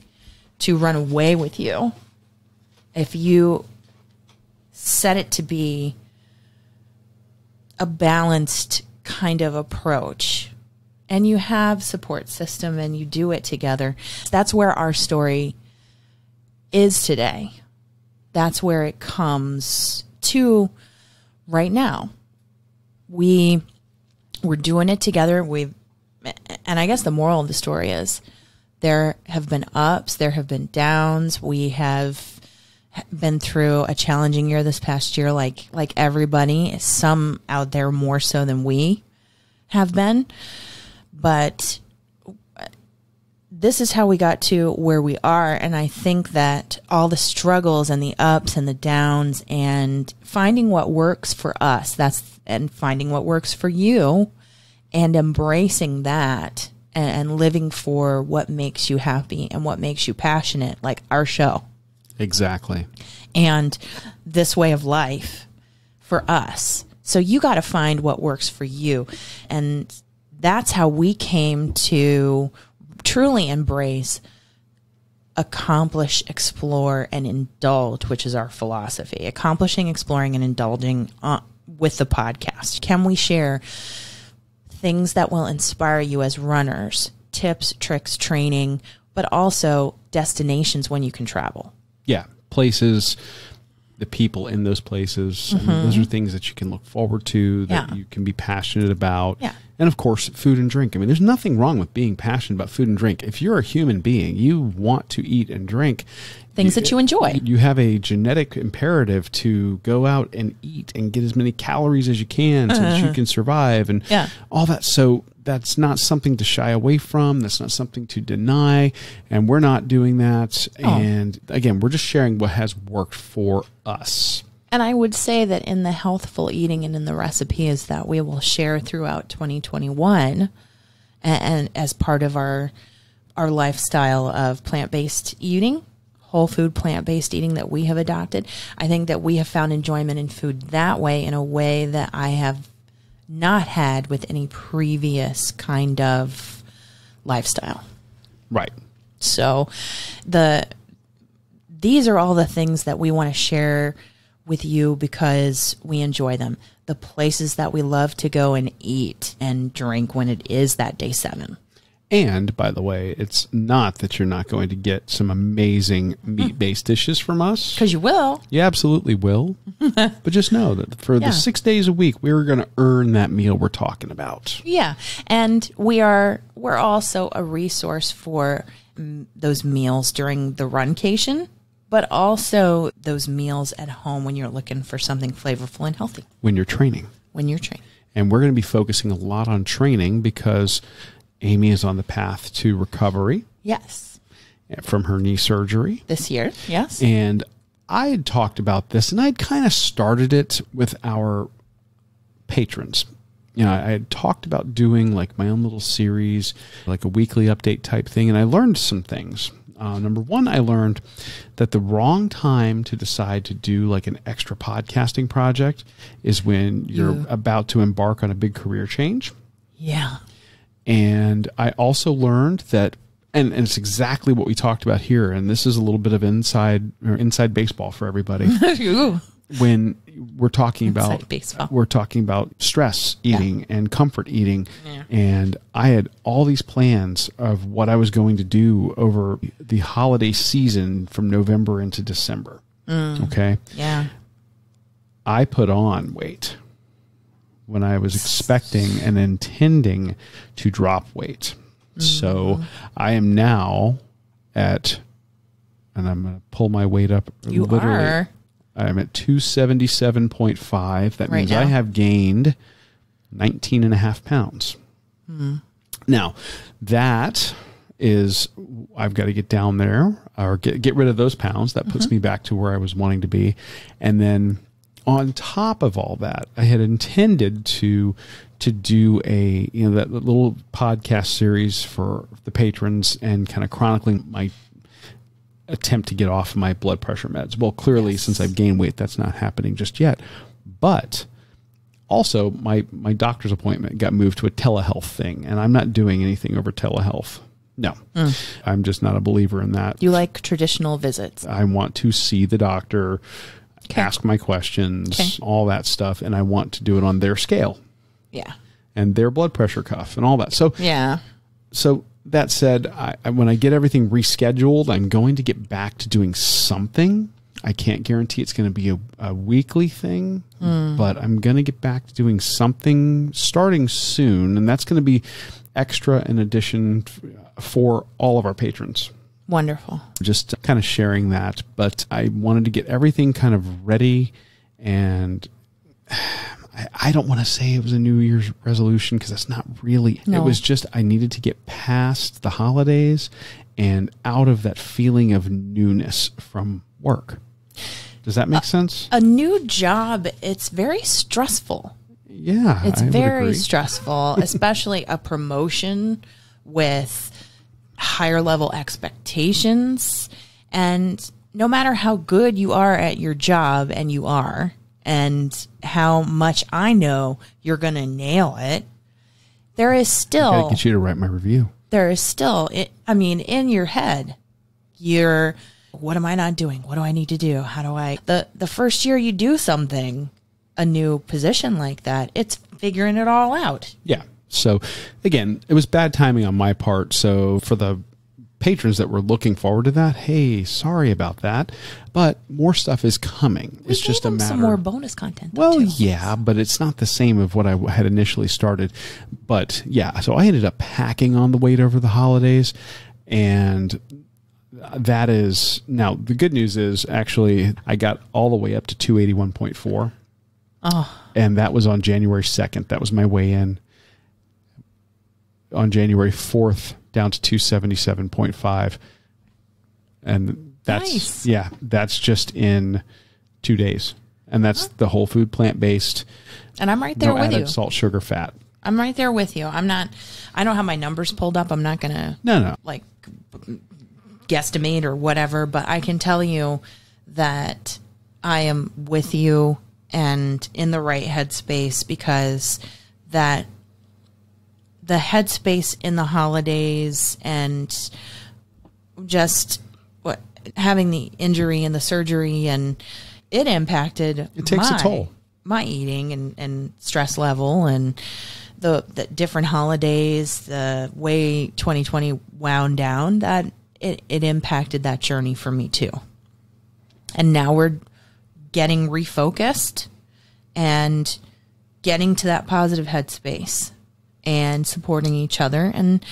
to run away with you if you set it to be a balanced kind of approach. And you have support system and you do it together. That's where our story is today. That's where it comes to right now. We're doing it together. And I guess the moral of the story is there have been ups, there have been downs. We have been through a challenging year this past year, like everybody, some out there more so than we have been. But this is how we got to where we are. And I think that all the struggles and the ups and the downs and finding what works for us, and finding what works for you and embracing that and living for what makes you happy and what makes you passionate, like our show. Exactly. And this way of life for us. So you got to find what works for you. And that's how we came to truly embrace, accomplish, explore, and indulge, which is our philosophy. Accomplishing, exploring, and indulging with the podcast. Can we share things that will inspire you as runners? Tips, tricks, training, but also destinations when you can travel. Yeah, places, the people in those places. Mm-hmm. I mean, those are things that you can look forward to, that you can be passionate about. Yeah. And of course, food and drink. I mean, there's nothing wrong with being passionate about food and drink. If you're a human being, you want to eat and drink things that you enjoy. You have a genetic imperative to go out and eat and get as many calories as you can so that you can survive and all that. So that's not something to shy away from. That's not something to deny. And we're not doing that. Oh. And again, we're just sharing what has worked for us. And I would say that in the healthful eating and in the recipes that we will share throughout 2021 and as part of our lifestyle of plant-based eating, whole food plant-based eating that we have adopted, I think that we have found enjoyment in food that way, in a way that I have not had with any previous kind of lifestyle. Right. So these are all the things that we want to share with you because we enjoy them. The places that we love to go and eat and drink when it is that day 7. And by the way, it's not that you're not going to get some amazing meat-based dishes from us. Because you will. You absolutely will. But just know that for the 6 days a week, we're going to earn that meal we're talking about. Yeah. And we're also a resource for those meals during the runcation, but also those meals at home when you're looking for something flavorful and healthy. When you're training. When you're training. And we're going to be focusing a lot on training because Amy is on the path to recovery. Yes. From her knee surgery. This year, yes. And I had talked about this, and I'd kind of started it with our patrons. You know, I had talked about doing like my own little series, like a weekly update type thing, and I learned some things. Number one, I learned that the wrong time to decide to do like an extra podcasting project is when you're about to embark on a big career change. Yeah. And I also learned that, and it's exactly what we talked about here, and this is a little bit of inside baseball for everybody. When we're talking about baseball, we're talking about stress eating and comfort eating. Yeah. And I had all these plans of what I was going to do over the holiday season from November into December. Mm. Okay. Yeah. I put on weight when I was expecting and intending to drop weight. Mm. So I am now at, and I'm going to pull my weight up. You literally are. I'm at 277.5. That means I have gained 19.5 pounds. Mm-hmm. Now, that is, I've got to get down there or get rid of those pounds. That puts me back to where I was wanting to be. And then on top of all that, I had intended to do a, you know, that little podcast series for the patrons and kind of chronicling my attempt to get off my blood pressure meds. Well, clearly, since I've gained weight, that's not happening just yet. But also, my doctor's appointment got moved to a telehealth thing, and I'm not doing anything over telehealth. No, I'm just not a believer in that. You like traditional visits. I want to see the doctor, ask my questions, all that stuff. And I want to do it on their scale. Yeah. And their blood pressure cuff and all that. So, yeah. So that said, when I get everything rescheduled, I'm going to get back to doing something. I can't guarantee it's going to be a weekly thing, but I'm going to get back to doing something starting soon. And that's going to be extra in addition for all of our patrons. Wonderful. Just kind of sharing that. But I wanted to get everything kind of ready. And I don't want to say it was a New Year's resolution because that's not really. No. It was just I needed to get past the holidays and out of that feeling of newness from work. Does that make sense? A new job, it's very stressful. Yeah. It's very stressful, especially a promotion with higher level expectations. And no matter how good you are at your job, and you are, and how much I know you're going to nail it, there is still... I gotta get you to write my review. There is still, I mean, in your head, you're... What am I not doing? What do I need to do? How do I... The first year you do something, a new position like that, it's figuring it all out. Yeah. So, again, it was bad timing on my part. So, for the patrons that were looking forward to that, hey, sorry about that. But more stuff is coming. It's just a matter... some more bonus content. Well, yeah, but it's not the same of what I had initially started. But, yeah, so I ended up packing on the weight over the holidays, and... that is now the good news is actually I got all the way up to 281.4. Oh. And that was on January 2nd. That was my weigh in. On January 4th, down to 277.5. And that's nice. Yeah, that's just in 2 days. And that's the whole food, plant based. And I'm right there with you. No added salt, sugar, fat. I'm right there with you. I'm not, I don't have my numbers pulled up. I'm not going to like guesstimate or whatever, but I can tell you that I am with you and in the right headspace, because that the headspace in the holidays and just what having the injury and the surgery, and it impacted my eating and stress level, and the different holidays, the way 2020 wound down, that it impacted that journey for me too. And now we're getting refocused and getting to that positive headspace and supporting each other. And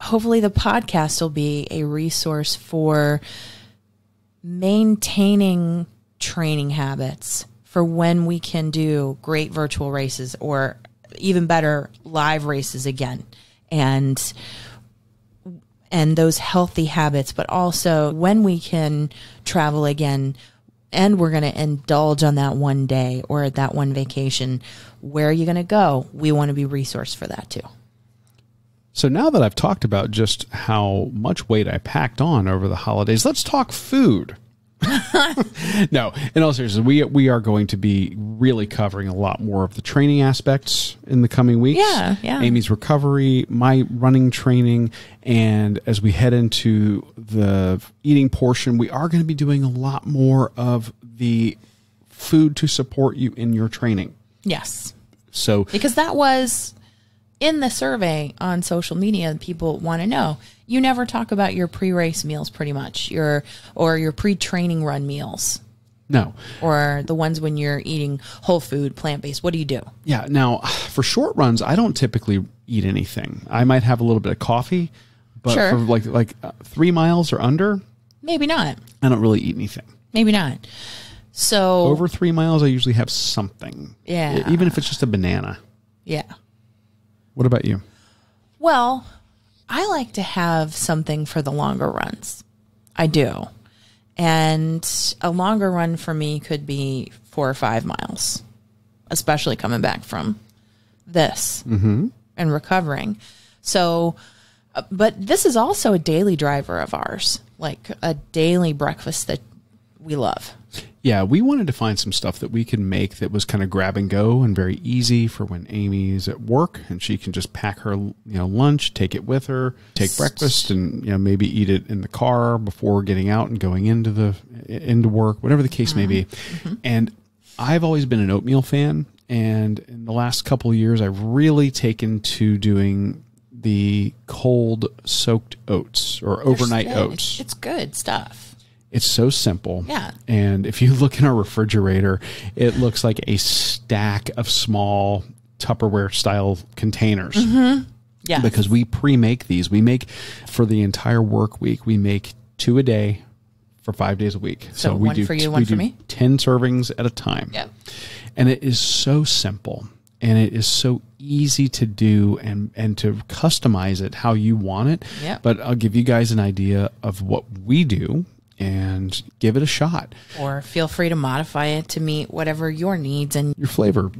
hopefully the podcast will be a resource for maintaining training habits for when we can do great virtual races, or even better, live races again. And those healthy habits, but also when we can travel again and we're going to indulge on that one day or at that one vacation, where are you going to go? We want to be resourced for that too. So now that I've talked about just how much weight I packed on over the holidays, let's talk food. No, in all seriousness, we are going to be really covering a lot more of the training aspects in the coming weeks. Yeah, yeah. Amy's recovery, my running training, and as we head into the eating portion, we are going to be doing a lot more of the food to support you in your training. Yes. So because that was in the survey on social media, people want to know. You never talk about your pre-race meals, pretty much, or your pre-training run meals. No. Or the ones when you're eating whole food, plant-based. What do you do? Yeah. Now, for short runs, I don't typically eat anything. I might have a little bit of coffee, but sure. For like 3 miles or under, maybe not. I don't really eat anything. Maybe not. So over 3 miles, I usually have something. Yeah. Even if it's just a banana. Yeah. What about you? Well, I like to have something for the longer runs. I do. And a longer run for me could be 4 or 5 miles, especially coming back from this and recovering. So, but this is also a daily driver of ours, like a daily breakfast that we love. Yeah, we wanted to find some stuff that we could make that was kind of grab and go and very easy for when Amy's at work and she can just pack her lunch, take it with her, take breakfast, and maybe eat it in the car before getting out and going into work, whatever the case may be. Mm-hmm. And I've always been an oatmeal fan, and in the last couple of years I've really taken to doing the cold soaked oats or overnight oats. It's good stuff. It's so simple. Yeah. And if you look in our refrigerator, it looks like a stack of small Tupperware style containers. Mm-hmm. Yeah. Because we pre-make these. We make for the entire work week. We make 2 a day for 5 days a week. So we do, one for you, one for me. 10 servings at a time. Yeah. And it is so simple. And it is so easy to do and to customize it how you want it. Yep. But I'll give you guys an idea of what we do and give it a shot. Or feel free to modify it to meet whatever your needs and your flavor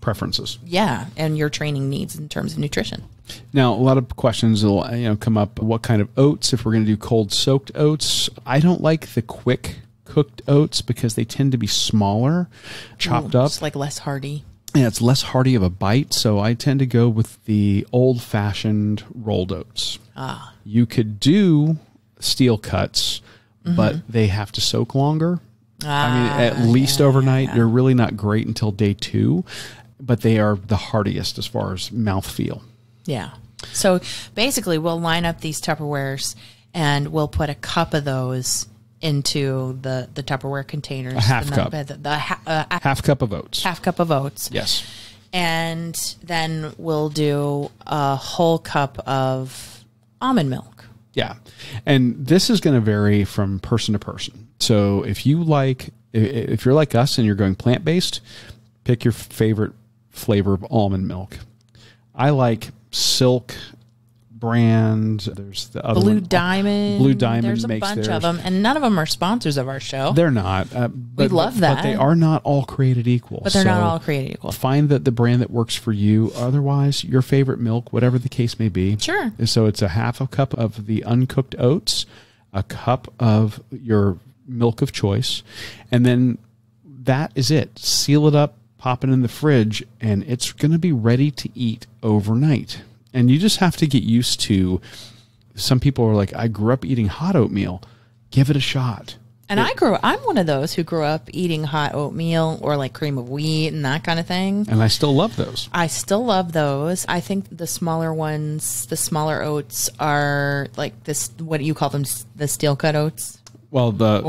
preferences. Yeah, and your training needs in terms of nutrition. Now, a lot of questions will come up. What kind of oats? If we're going to do cold soaked oats, I don't like the quick cooked oats because they tend to be smaller, chopped up. It's like less hearty. Yeah, it's less hearty of a bite, so I tend to go with the old-fashioned rolled oats. Ah. You could do steel cuts, mm-hmm. but they have to soak longer. Ah, I mean, at least overnight. Yeah. They're really not great until day 2, but they are the heartiest as far as mouthfeel. Yeah. So basically, we'll line up these Tupperwares, and we'll put a cup of those into the Tupperware containers. A half cup. Half cup of oats. Half cup of oats. Yes. And then we'll do a whole cup of almond milk. Yeah. And this is going to vary from person to person. So if you like, if you're like us and you're going plant-based, pick your favorite flavor of almond milk. I like Silk brand. There's the other Blue Diamond. Blue Diamond. There's a bunch of them, and none of them are sponsors of our show. They're not. We love that. But they are not all created equal. But they're not all created equal. Find the brand that works for you. Otherwise, your favorite milk, whatever the case may be. Sure. So it's a half a cup of the uncooked oats, a cup of your milk of choice, and then that is it. Seal it up, pop it in the fridge, and it's going to be ready to eat overnight. And you just have to get used to, some people are like, I grew up eating hot oatmeal. Give it a shot. And I'm one of those who grew up eating hot oatmeal or like cream of wheat and that kind of thing. And I still love those. I still love those. I think the smaller ones, the smaller oats are like this, what do you call them? The steel cut oats? Well, the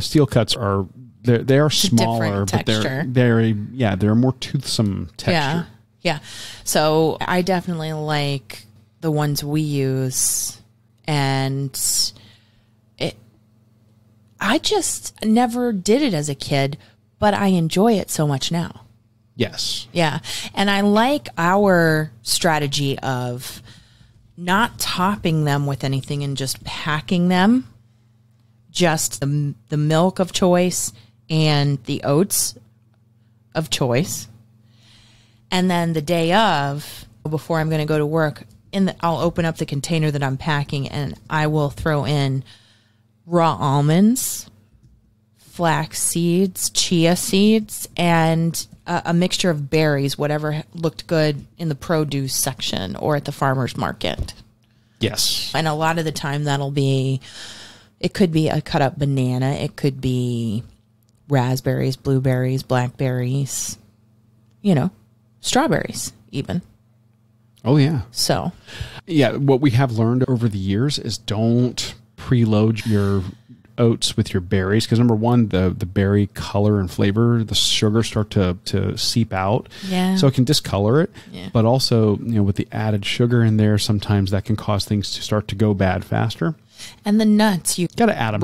steel cuts are, they are smaller, but they're more toothsome texture. Yeah. Yeah, so I definitely like the ones we use, and I just never did it as a kid, but I enjoy it so much now. Yes. Yeah, and I like our strategy of not topping them with anything and just packing them, just the milk of choice and the oats of choice. And then the day of, before I'm going to go to work, I'll open up the container that I'm packing, and I will throw in raw almonds, flax seeds, chia seeds, and a mixture of berries, whatever looked good in the produce section or at the farmer's market. Yes. And a lot of the time that'll be, it could be a cut-up banana. It could be raspberries, blueberries, blackberries, strawberries even. Oh yeah. So yeah, what we have learned over the years is don't preload your oats with your berries, because number one, the berry color and flavor, the sugar start to seep out. Yeah. So it can discolor it. Yeah. But also, with the added sugar in there, sometimes that can cause things to start to go bad faster. And the nuts, you got to add them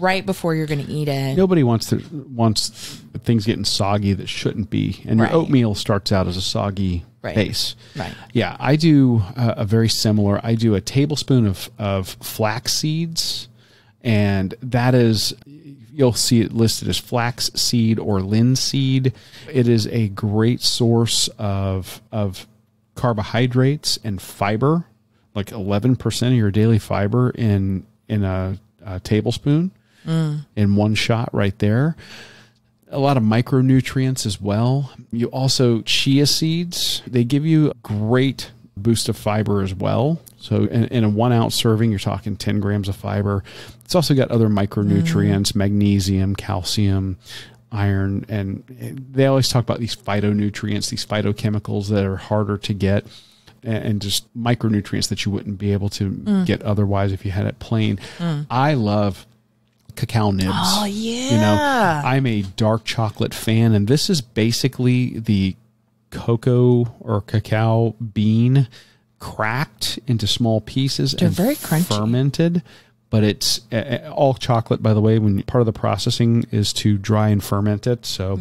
right before you're going to eat it. Nobody wants things getting soggy that shouldn't be. And your oatmeal starts out as a soggy base. Right. Yeah, I do a very similar. I do a tablespoon of flax seeds, and that is, you'll see it listed as flax seed or linseed. It is a great source of carbohydrates and fiber. Like 11% of your daily fiber in a tablespoon. in one shot right there. A lot of micronutrients as well. You also, chia seeds, they give you a great boost of fiber as well. So in a 1 ounce serving, you're talking 10 grams of fiber. It's also got other micronutrients, magnesium, calcium, iron, and they always talk about these phytonutrients, these phytochemicals that are harder to get, and just micronutrients that you wouldn't be able to get otherwise if you had it plain. I love cacao nibs. Oh, yeah. You know, I'm a dark chocolate fan, and this is basically the cocoa or cacao bean cracked into small pieces and very crunchy, fermented. But it's all chocolate, by the way, when part of the processing is to dry and ferment it. So,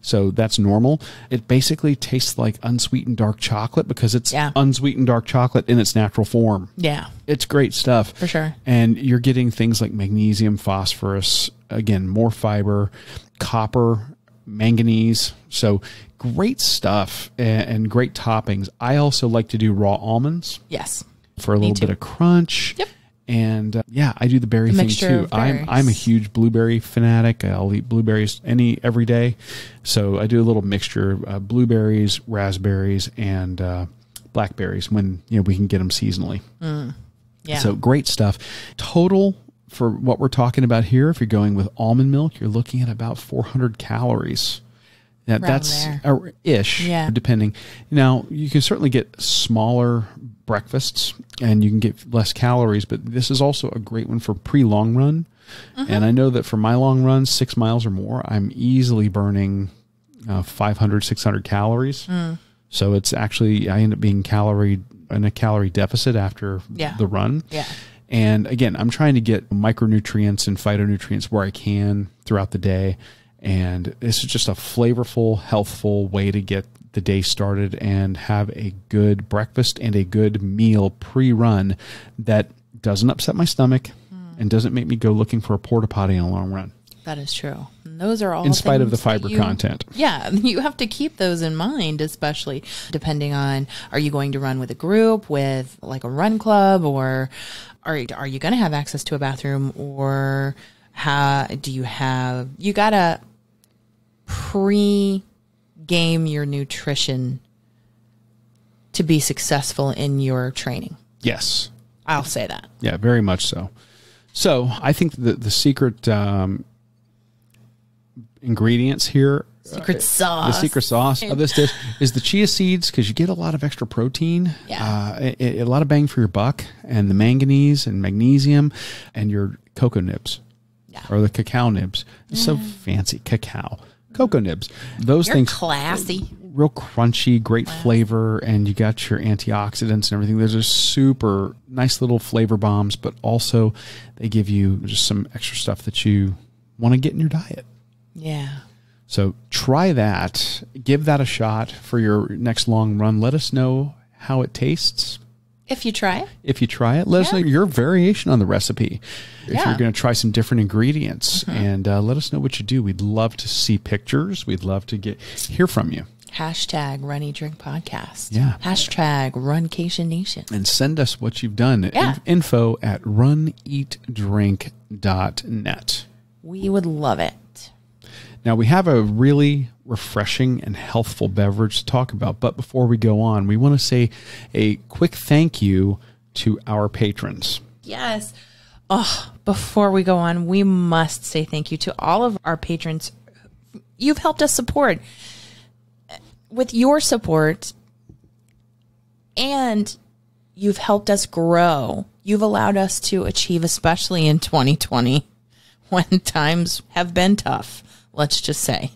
so that's normal. It basically tastes like unsweetened dark chocolate because it's unsweetened dark chocolate in its natural form. Yeah. It's great stuff. For sure. And you're getting things like magnesium, phosphorus, again, more fiber, copper, manganese. So great stuff and great toppings. I also like to do raw almonds. Yes. For a little bit of crunch. Yep. And yeah, I do the berry thing too. I'm a huge blueberry fanatic. I'll eat blueberries every day. So I do a little mixture of blueberries, raspberries, and blackberries when we can get them seasonally. Yeah. So great stuff. Total for what we're talking about here, if you're going with almond milk, you're looking at about 400 calories. Now, that's ish, depending. Now, you can certainly get smaller breakfasts and you can get less calories, but this is also a great one for pre-long run. And I know that for my long run, 6 miles or more, I'm easily burning 500, 600 calories. So it's actually, I end up being in a calorie deficit after the run. And again, I'm trying to get micronutrients and phytonutrients where I can throughout the day. And this is just a flavorful, healthful way to get the day started and have a good breakfast and a good meal pre-run that doesn't upset my stomach and doesn't make me go looking for a porta potty in the long run. That is true. And those are all in spite of the fiber content. Yeah, you have to keep those in mind, especially depending on, are you going to run with a group, with like a run club, or are you going to have access to a bathroom, or how do you have, you got to pre-game your nutrition to be successful in your training. Yes. I'll say that. Yeah, very much so. So I think the secret ingredients here, the secret sauce of this dish is the chia seeds, because you get a lot of extra protein, a lot of bang for your buck, and the manganese and magnesium, and your cocoa nibs. Or the cacao nibs. So fancy. Cacao. Cocoa nibs. Those things. Classy. Real crunchy, great flavor, and you got your antioxidants and everything. Those are super nice little flavor bombs, but also they give you just some extra stuff that you want to get in your diet. Yeah. So try that. Give that a shot for your next long run. Let us know how it tastes. If you try it. If you try it, let us know your variation on the recipe. If you're going to try some different ingredients, and let us know what you do. We'd love to see pictures. We'd love to hear from you. Hashtag Run, Eat, Drink Podcast. Yeah. Hashtag Runcation Nation. And send us what you've done. Yeah. info@runeatdrink.net. We would love it. Now, we have a really refreshing and healthful beverage to talk about, but before we go on, we want to say a quick thank you to our patrons. Yes. Oh, before we go on, we must say thank you to all of our patrons. You've helped us support. With your support, and you've helped us grow. You've allowed us to achieve, especially in 2020, when times have been tough. Let's just say.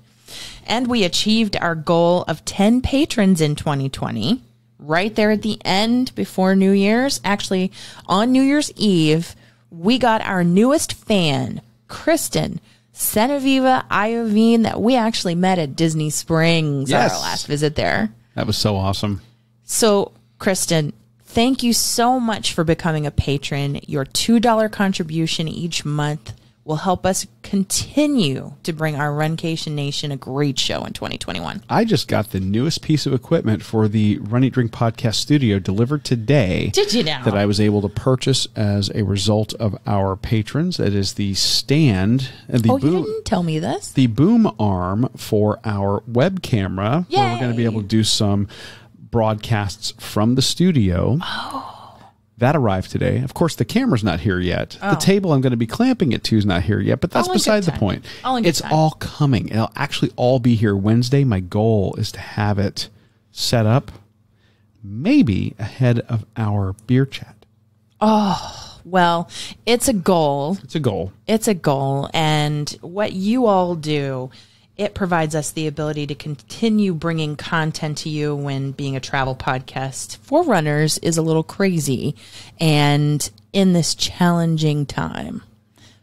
And we achieved our goal of 10 patrons in 2020, right there at the end before New Year's. Actually, on New Year's Eve, we got our newest fan, Kristen Senaviva Iovine, that we actually met at Disney Springs at our last visit there. That was so awesome. So, Kristen, thank you so much for becoming a patron. Your $2 contribution each month will help us continue to bring our Runcation Nation a great show in 2021. I just got the newest piece of equipment for the Run, Eat, Drink podcast studio delivered today. Did you know? That I was able to purchase as a result of our patrons. That is the stand and the boom. You didn't tell me this. The boom arm for our web camera. Yay. Where we're going to be able to do some broadcasts from the studio. Oh. That arrived today. Of course, the camera's not here yet. Oh. The table I'm going to be clamping it to is not here yet, but that's beside the point. It's all coming. It'll actually all be here Wednesday. My goal is to have it set up maybe ahead of our beer chat. Oh, well, it's a goal. It's a goal. It's a goal. And what you all do, it provides us the ability to continue bringing content to you when being a travel podcast for runners is a little crazy and in this challenging time.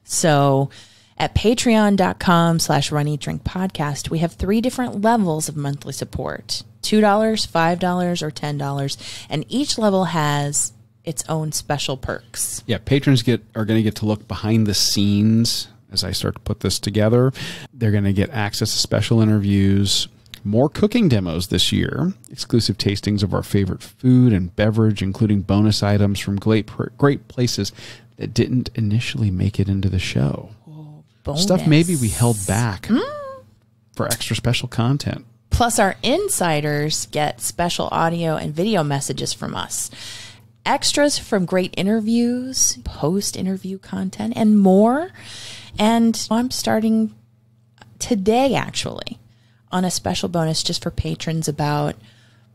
So at patreon.com/Run Eat Drink podcast, we have 3 different levels of monthly support, $2, $5, or $10. And each level has its own special perks. Yeah. Patrons are going to get to look behind the scenes as I start to put this together. They're going to get access to special interviews, more cooking demos this year, exclusive tastings of our favorite food and beverage, including bonus items from great places that didn't initially make it into the show. Oh, bonus. Stuff maybe we held back for extra special content. Plus, our insiders get special audio and video messages from us, extras from great interviews, post-interview content, and more. And I'm starting today, actually, on a special bonus just for patrons about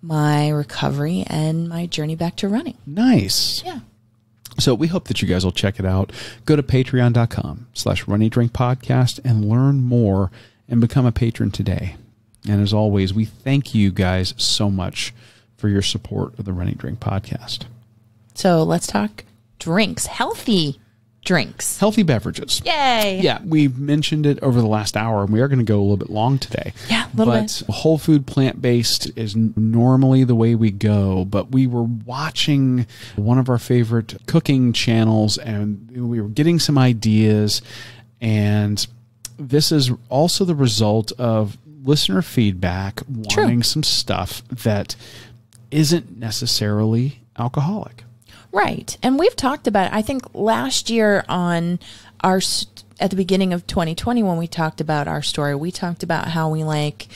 my recovery and my journey back to running. Nice. Yeah. So we hope that you guys will check it out. Go to patreon.com/Run Eat Drink podcast and learn more and become a patron today. And as always, we thank you guys so much for your support of the Run Eat Drink podcast. So let's talk drinks, healthy drinks. Healthy beverages. Yay. Yeah, we've mentioned it over the last hour, and we are going to go a little bit long today. Yeah, a little bit. But whole food, plant-based is normally the way we go, but we were watching one of our favorite cooking channels, and we were getting some ideas, and this is also the result of listener feedback wanting some stuff that isn't necessarily alcoholic. Right. And we've talked about it. I think last year on our, at the beginning of 2020, when we talked about our story, we talked about how we like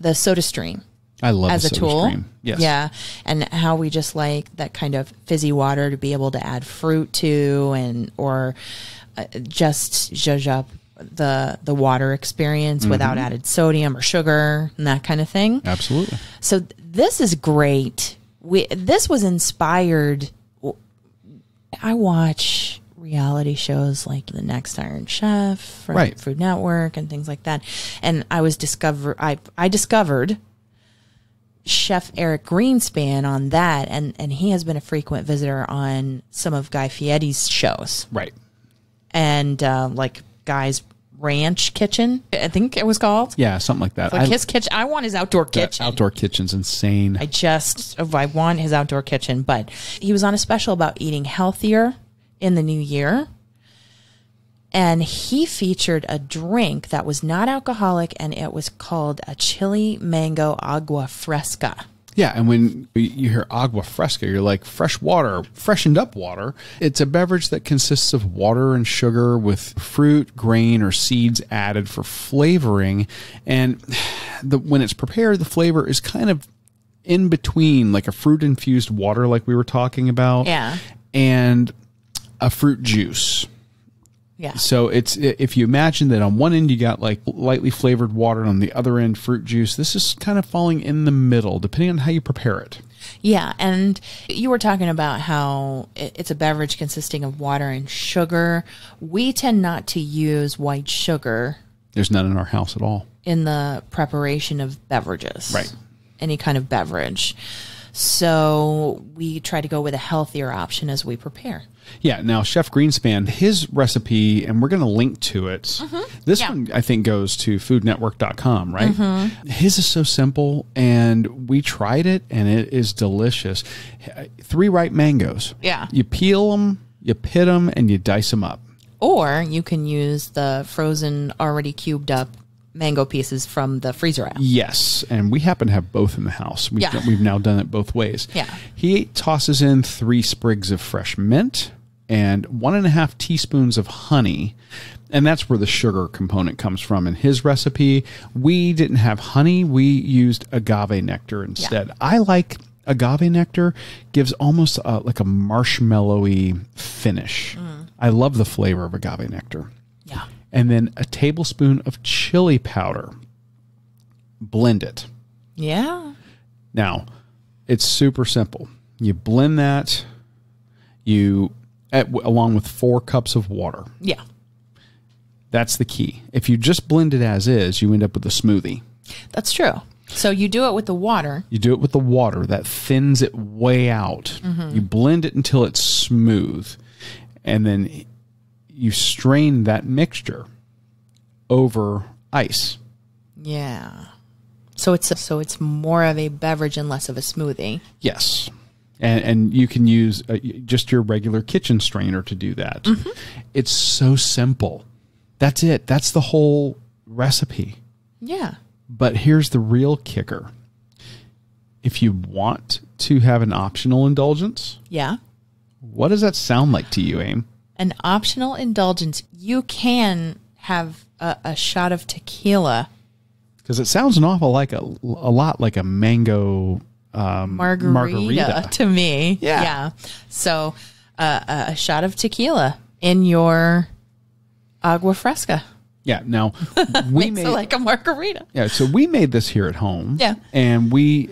the Soda Stream. I love as a tool. Yes. Yeah. And how we just like that kind of fizzy water to be able to add fruit to, and, or just zhuzh up the water experience without added sodium or sugar and that kind of thing. Absolutely. So this is great. This was inspired. I watch reality shows like The Next Iron Chef from Food Network and things like that. And I was discovered Chef Eric Greenspan on that, and he has been a frequent visitor on some of Guy Fieri's shows. Right. And like Guy's Ranch Kitchen, I think it was called. Yeah, something like that. Like his kitchen. I want his outdoor kitchen. Outdoor kitchen's insane. I want his outdoor kitchen. But he was on a special about eating healthier in the new year, and he featured a drink that was not alcoholic, and it was called a chili mango agua fresca. Yeah, and when you hear agua fresca, you're like fresh water, freshened up water. It's a beverage that consists of water and sugar with fruit, grain, or seeds added for flavoring. And when it's prepared, the flavor is kind of in between, like a fruit-infused water like we were talking about, and a fruit juice. Yeah. So it's, if you imagine that on one end you got like lightly flavored water, and on the other end fruit juice, this is kind of falling in the middle depending on how you prepare it. Yeah, and you were talking about how it's a beverage consisting of water and sugar. We tend not to use white sugar. There's none in our house at all. In the preparation of beverages. Right. Any kind of beverage. So we try to go with a healthier option as we prepare. Yeah. Now, Chef Greenspan, his recipe, and we're going to link to it. This one, I think, goes to foodnetwork.com, right? His is so simple, and we tried it, and it is delicious. 3 ripe mangoes. Yeah. You peel them, you pit them, and you dice them up. Or you can use the frozen, already cubed up mango pieces from the freezer aisle. Yes, and we happen to have both in the house. We've, we've now done it both ways. Yeah. He tosses in 3 sprigs of fresh mint and 1.5 teaspoons of honey. And that's where the sugar component comes from in his recipe. We didn't have honey. We used agave nectar instead. Yeah. I like agave nectar. Gives almost a, like a marshmallowy finish. Mm. I love the flavor of agave nectar. Yeah. And then a tablespoon of chili powder. Blend it. Yeah. Now, it's super simple. You blend that. You... along with 4 cups of water. Yeah. That's the key. If you just blend it as is, you end up with a smoothie. That's true. So you do it with the water. You do it with the water. That thins it way out. Mm-hmm. You blend it until it's smooth. And then you strain that mixture over ice. Yeah. So it's more of a beverage and less of a smoothie. Yes. And you can use just your regular kitchen strainer to do that. Mm-hmm. It's so simple. That's it. That's the whole recipe. Yeah. But here's the real kicker. If you want to have an optional indulgence. Yeah. What does that sound like to you, Aim? An optional indulgence. You can have a shot of tequila. Because it sounds an awful like a lot like a mango margarita to me. Yeah. Yeah. So a shot of tequila in your agua fresca. Yeah. Now we made it like a margarita. Yeah. So we made this here at home. Yeah. And we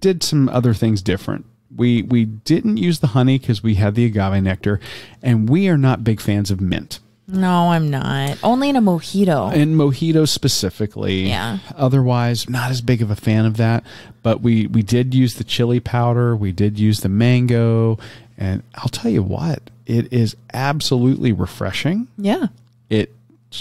did some other things different. We didn't use the honey because we had the agave nectar, and we are not big fans of mint. No, I'm not. Only in a mojito. In mojitos specifically. Yeah. Otherwise, not as big of a fan of that. But we did use the chili powder. We did use the mango. And I'll tell you what, it is absolutely refreshing. Yeah. It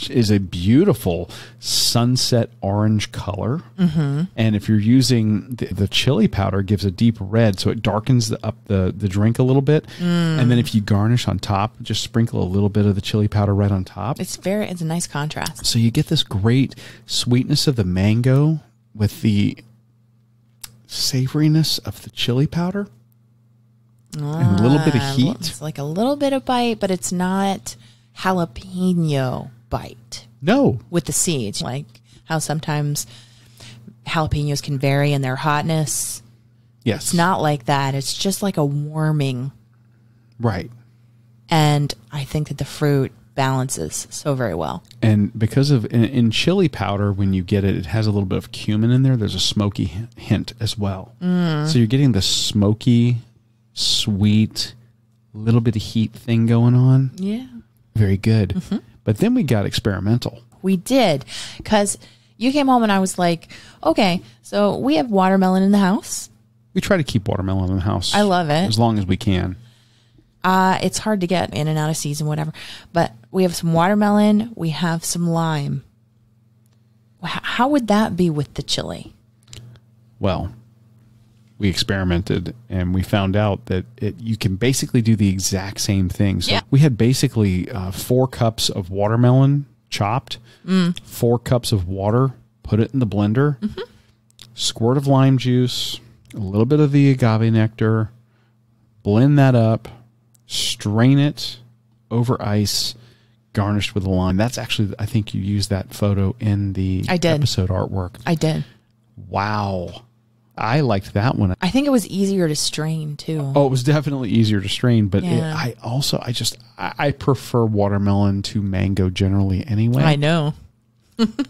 is a beautiful sunset orange color. Mm-hmm. And if you're using the chili powder, it gives a deep red, so it darkens up the drink a little bit. Mm. And then if you garnish on top, just sprinkle a little bit of the chili powder right on top. It's a nice contrast. So you get this great sweetness of the mango with the savoriness of the chili powder. And a little bit of heat. It's like a little bit of bite, but it's not jalapeno bite. No. With the seeds, like how sometimes jalapenos can vary in their hotness. Yes. It's not like that. It's just like a warming. Right. And I think that the fruit balances so very well. And because of in chili powder, when you get it, it has a little bit of cumin in there. There's a smoky hint as well. Mm. So you're getting the smoky, sweet, little bit of heat thing going on. Yeah. Very good. Mm-hmm. But then we got experimental. We did, because you came home and I was like, okay, so we have watermelon in the house. We try to keep watermelon in the house. I love it. As long as we can. It's hard to get in and out of season, whatever. But we have some watermelon. We have some lime. How would that be with the chili? Well, we experimented and we found out that you can basically do the exact same thing. So yeah. We had basically 4 cups of watermelon chopped, 4 cups of water, put it in the blender, squirt of lime juice, a little bit of the agave nectar, blend that up, strain it over ice, garnished with a lime. That's actually, I think you used that photo in the episode artwork. I did. Wow. I liked that one. I think it was easier to strain too. Oh, it was definitely easier to strain, but yeah. I prefer watermelon to mango generally anyway. I know.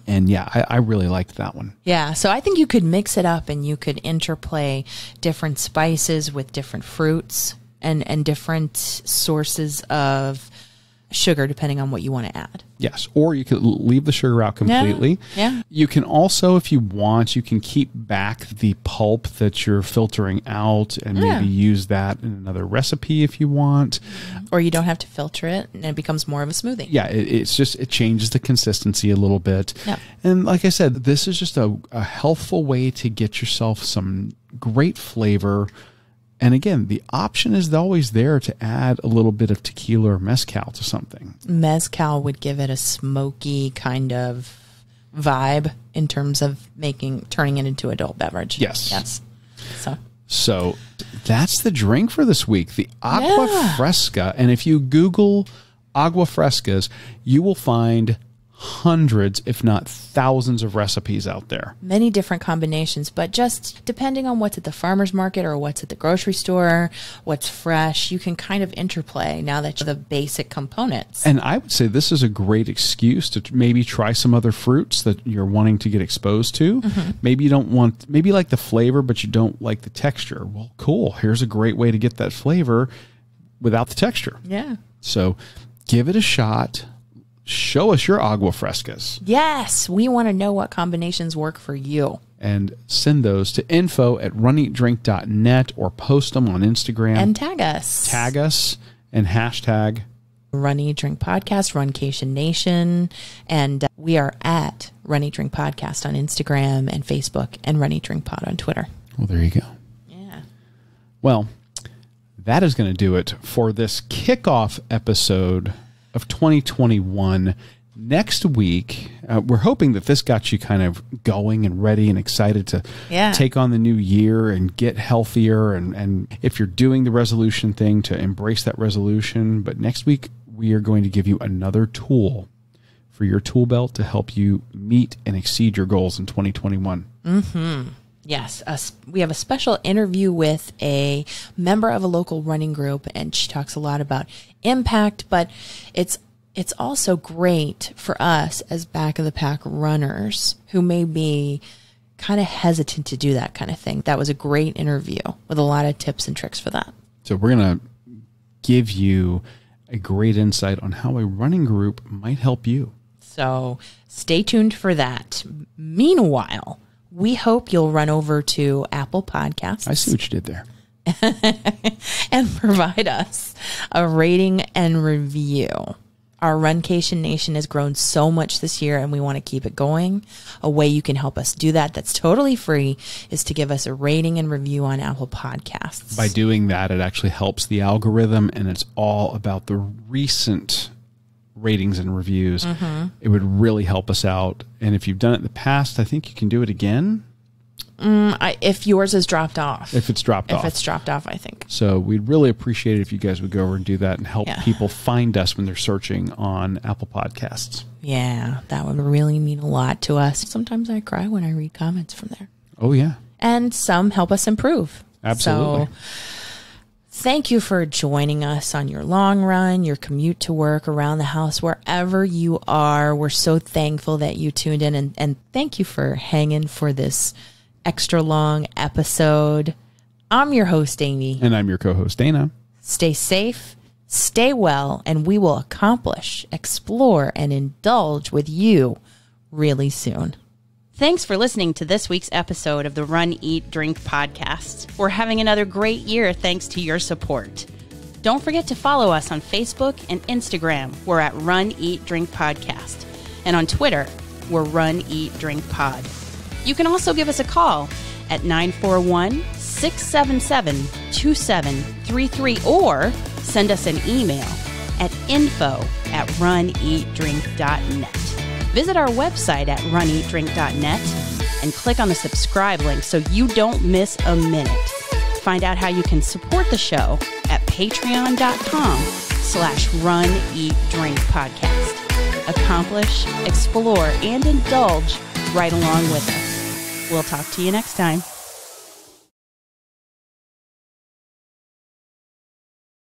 And yeah, I really liked that one. Yeah, so I think you could mix it up and you could interplay different spices with different fruits and different sources of sugar depending on what you want to add. Yes, or you could leave the sugar out completely. Yeah. You can also, if you want, you can keep back the pulp that you're filtering out and maybe use that in another recipe if you want. Or you don't have to filter it and it becomes more of a smoothie. Yeah, it changes the consistency a little bit. Yep. And like I said, this is just a healthful way to get yourself some great flavor And again, the option is always there to add a little bit of tequila or mezcal to something. Mezcal would give it a smoky kind of vibe in terms of turning it into adult beverage. Yes. Yes. So that's the drink for this week, the Agua Fresca. And if you Google Agua Frescas, you will find hundreds, if not thousands, of recipes out there. Many different combinations, but just depending on what's at the farmer's market or what's at the grocery store, what's fresh, you can kind of interplay now that you're the basic components. And I would say this is a great excuse to maybe try some other fruits that you're wanting to get exposed to. Mm-hmm. Maybe you don't want, maybe you like the flavor, but you don't like the texture. Well, cool. Here's a great way to get that flavor without the texture. Yeah. So give it a shot. Show us your Agua Frescas. Yes, we want to know what combinations work for you. And send those to info@runeatdrink.net or post them on Instagram. And tag us. Tag us and hashtag Run Eat Drink Podcast, Runcation Nation. And we are at Run Eat Drink Podcast on Instagram and Facebook, and Run Eat Drink Pod on Twitter. Well, there you go. Yeah. Well, that is going to do it for this kickoff episode of 2021. Next week, we're hoping that this got you kind of going and ready and excited to take on the new year and get healthier. And if you're doing the resolution thing, to embrace that resolution. But next week, we are going to give you another tool for your tool belt to help you meet and exceed your goals in 2021. Mm-hmm. Yes, we have a special interview with a member of a local running group, and she talks a lot about impact, but it's also great for us as back-of-the-pack runners who may be kind of hesitant to do that kind of thing. That was a great interview with a lot of tips and tricks for that. So we're going to give you a great insight on how a running group might help you. So stay tuned for that. Meanwhile, we hope you'll run over to Apple Podcasts. I see what you did there. And provide us a rating and review. Our Runcation Nation has grown so much this year, and we want to keep it going. A way you can help us do that that's totally free is to give us a rating and review on Apple Podcasts. By doing that, it actually helps the algorithm, and it's all about the recent ratings and reviews. Mm-hmm. It would really help us out. And if you've done it in the past, I think you can do it again. If yours is dropped off. If it's dropped off, I think. So we'd really appreciate it if you guys would go over and do that and help people find us when they're searching on Apple Podcasts. Yeah, that would really mean a lot to us. Sometimes I cry when I read comments from there. Oh, yeah. And some help us improve. Absolutely. So, thank you for joining us on your long run, your commute to work, around the house, wherever you are. We're so thankful that you tuned in, and thank you for hanging for this extra long episode. I'm your host, Amy. And I'm your co-host, Dana. Stay safe, stay well, and we will accomplish, explore, and indulge with you really soon. Thanks for listening to this week's episode of the Run, Eat, Drink podcast. We're having another great year thanks to your support. Don't forget to follow us on Facebook and Instagram. We're at Run, Eat, Drink Podcast. And on Twitter, we're Run, Eat, Drink Pod. You can also give us a call at 941-677-2733 or send us an email at info@runeatdrink.net. Visit our website at runeatdrink.net and click on the subscribe link so you don't miss a minute. Find out how you can support the show at patreon.com/runeatdrinkpodcast. Accomplish, explore, and indulge right along with us. We'll talk to you next time.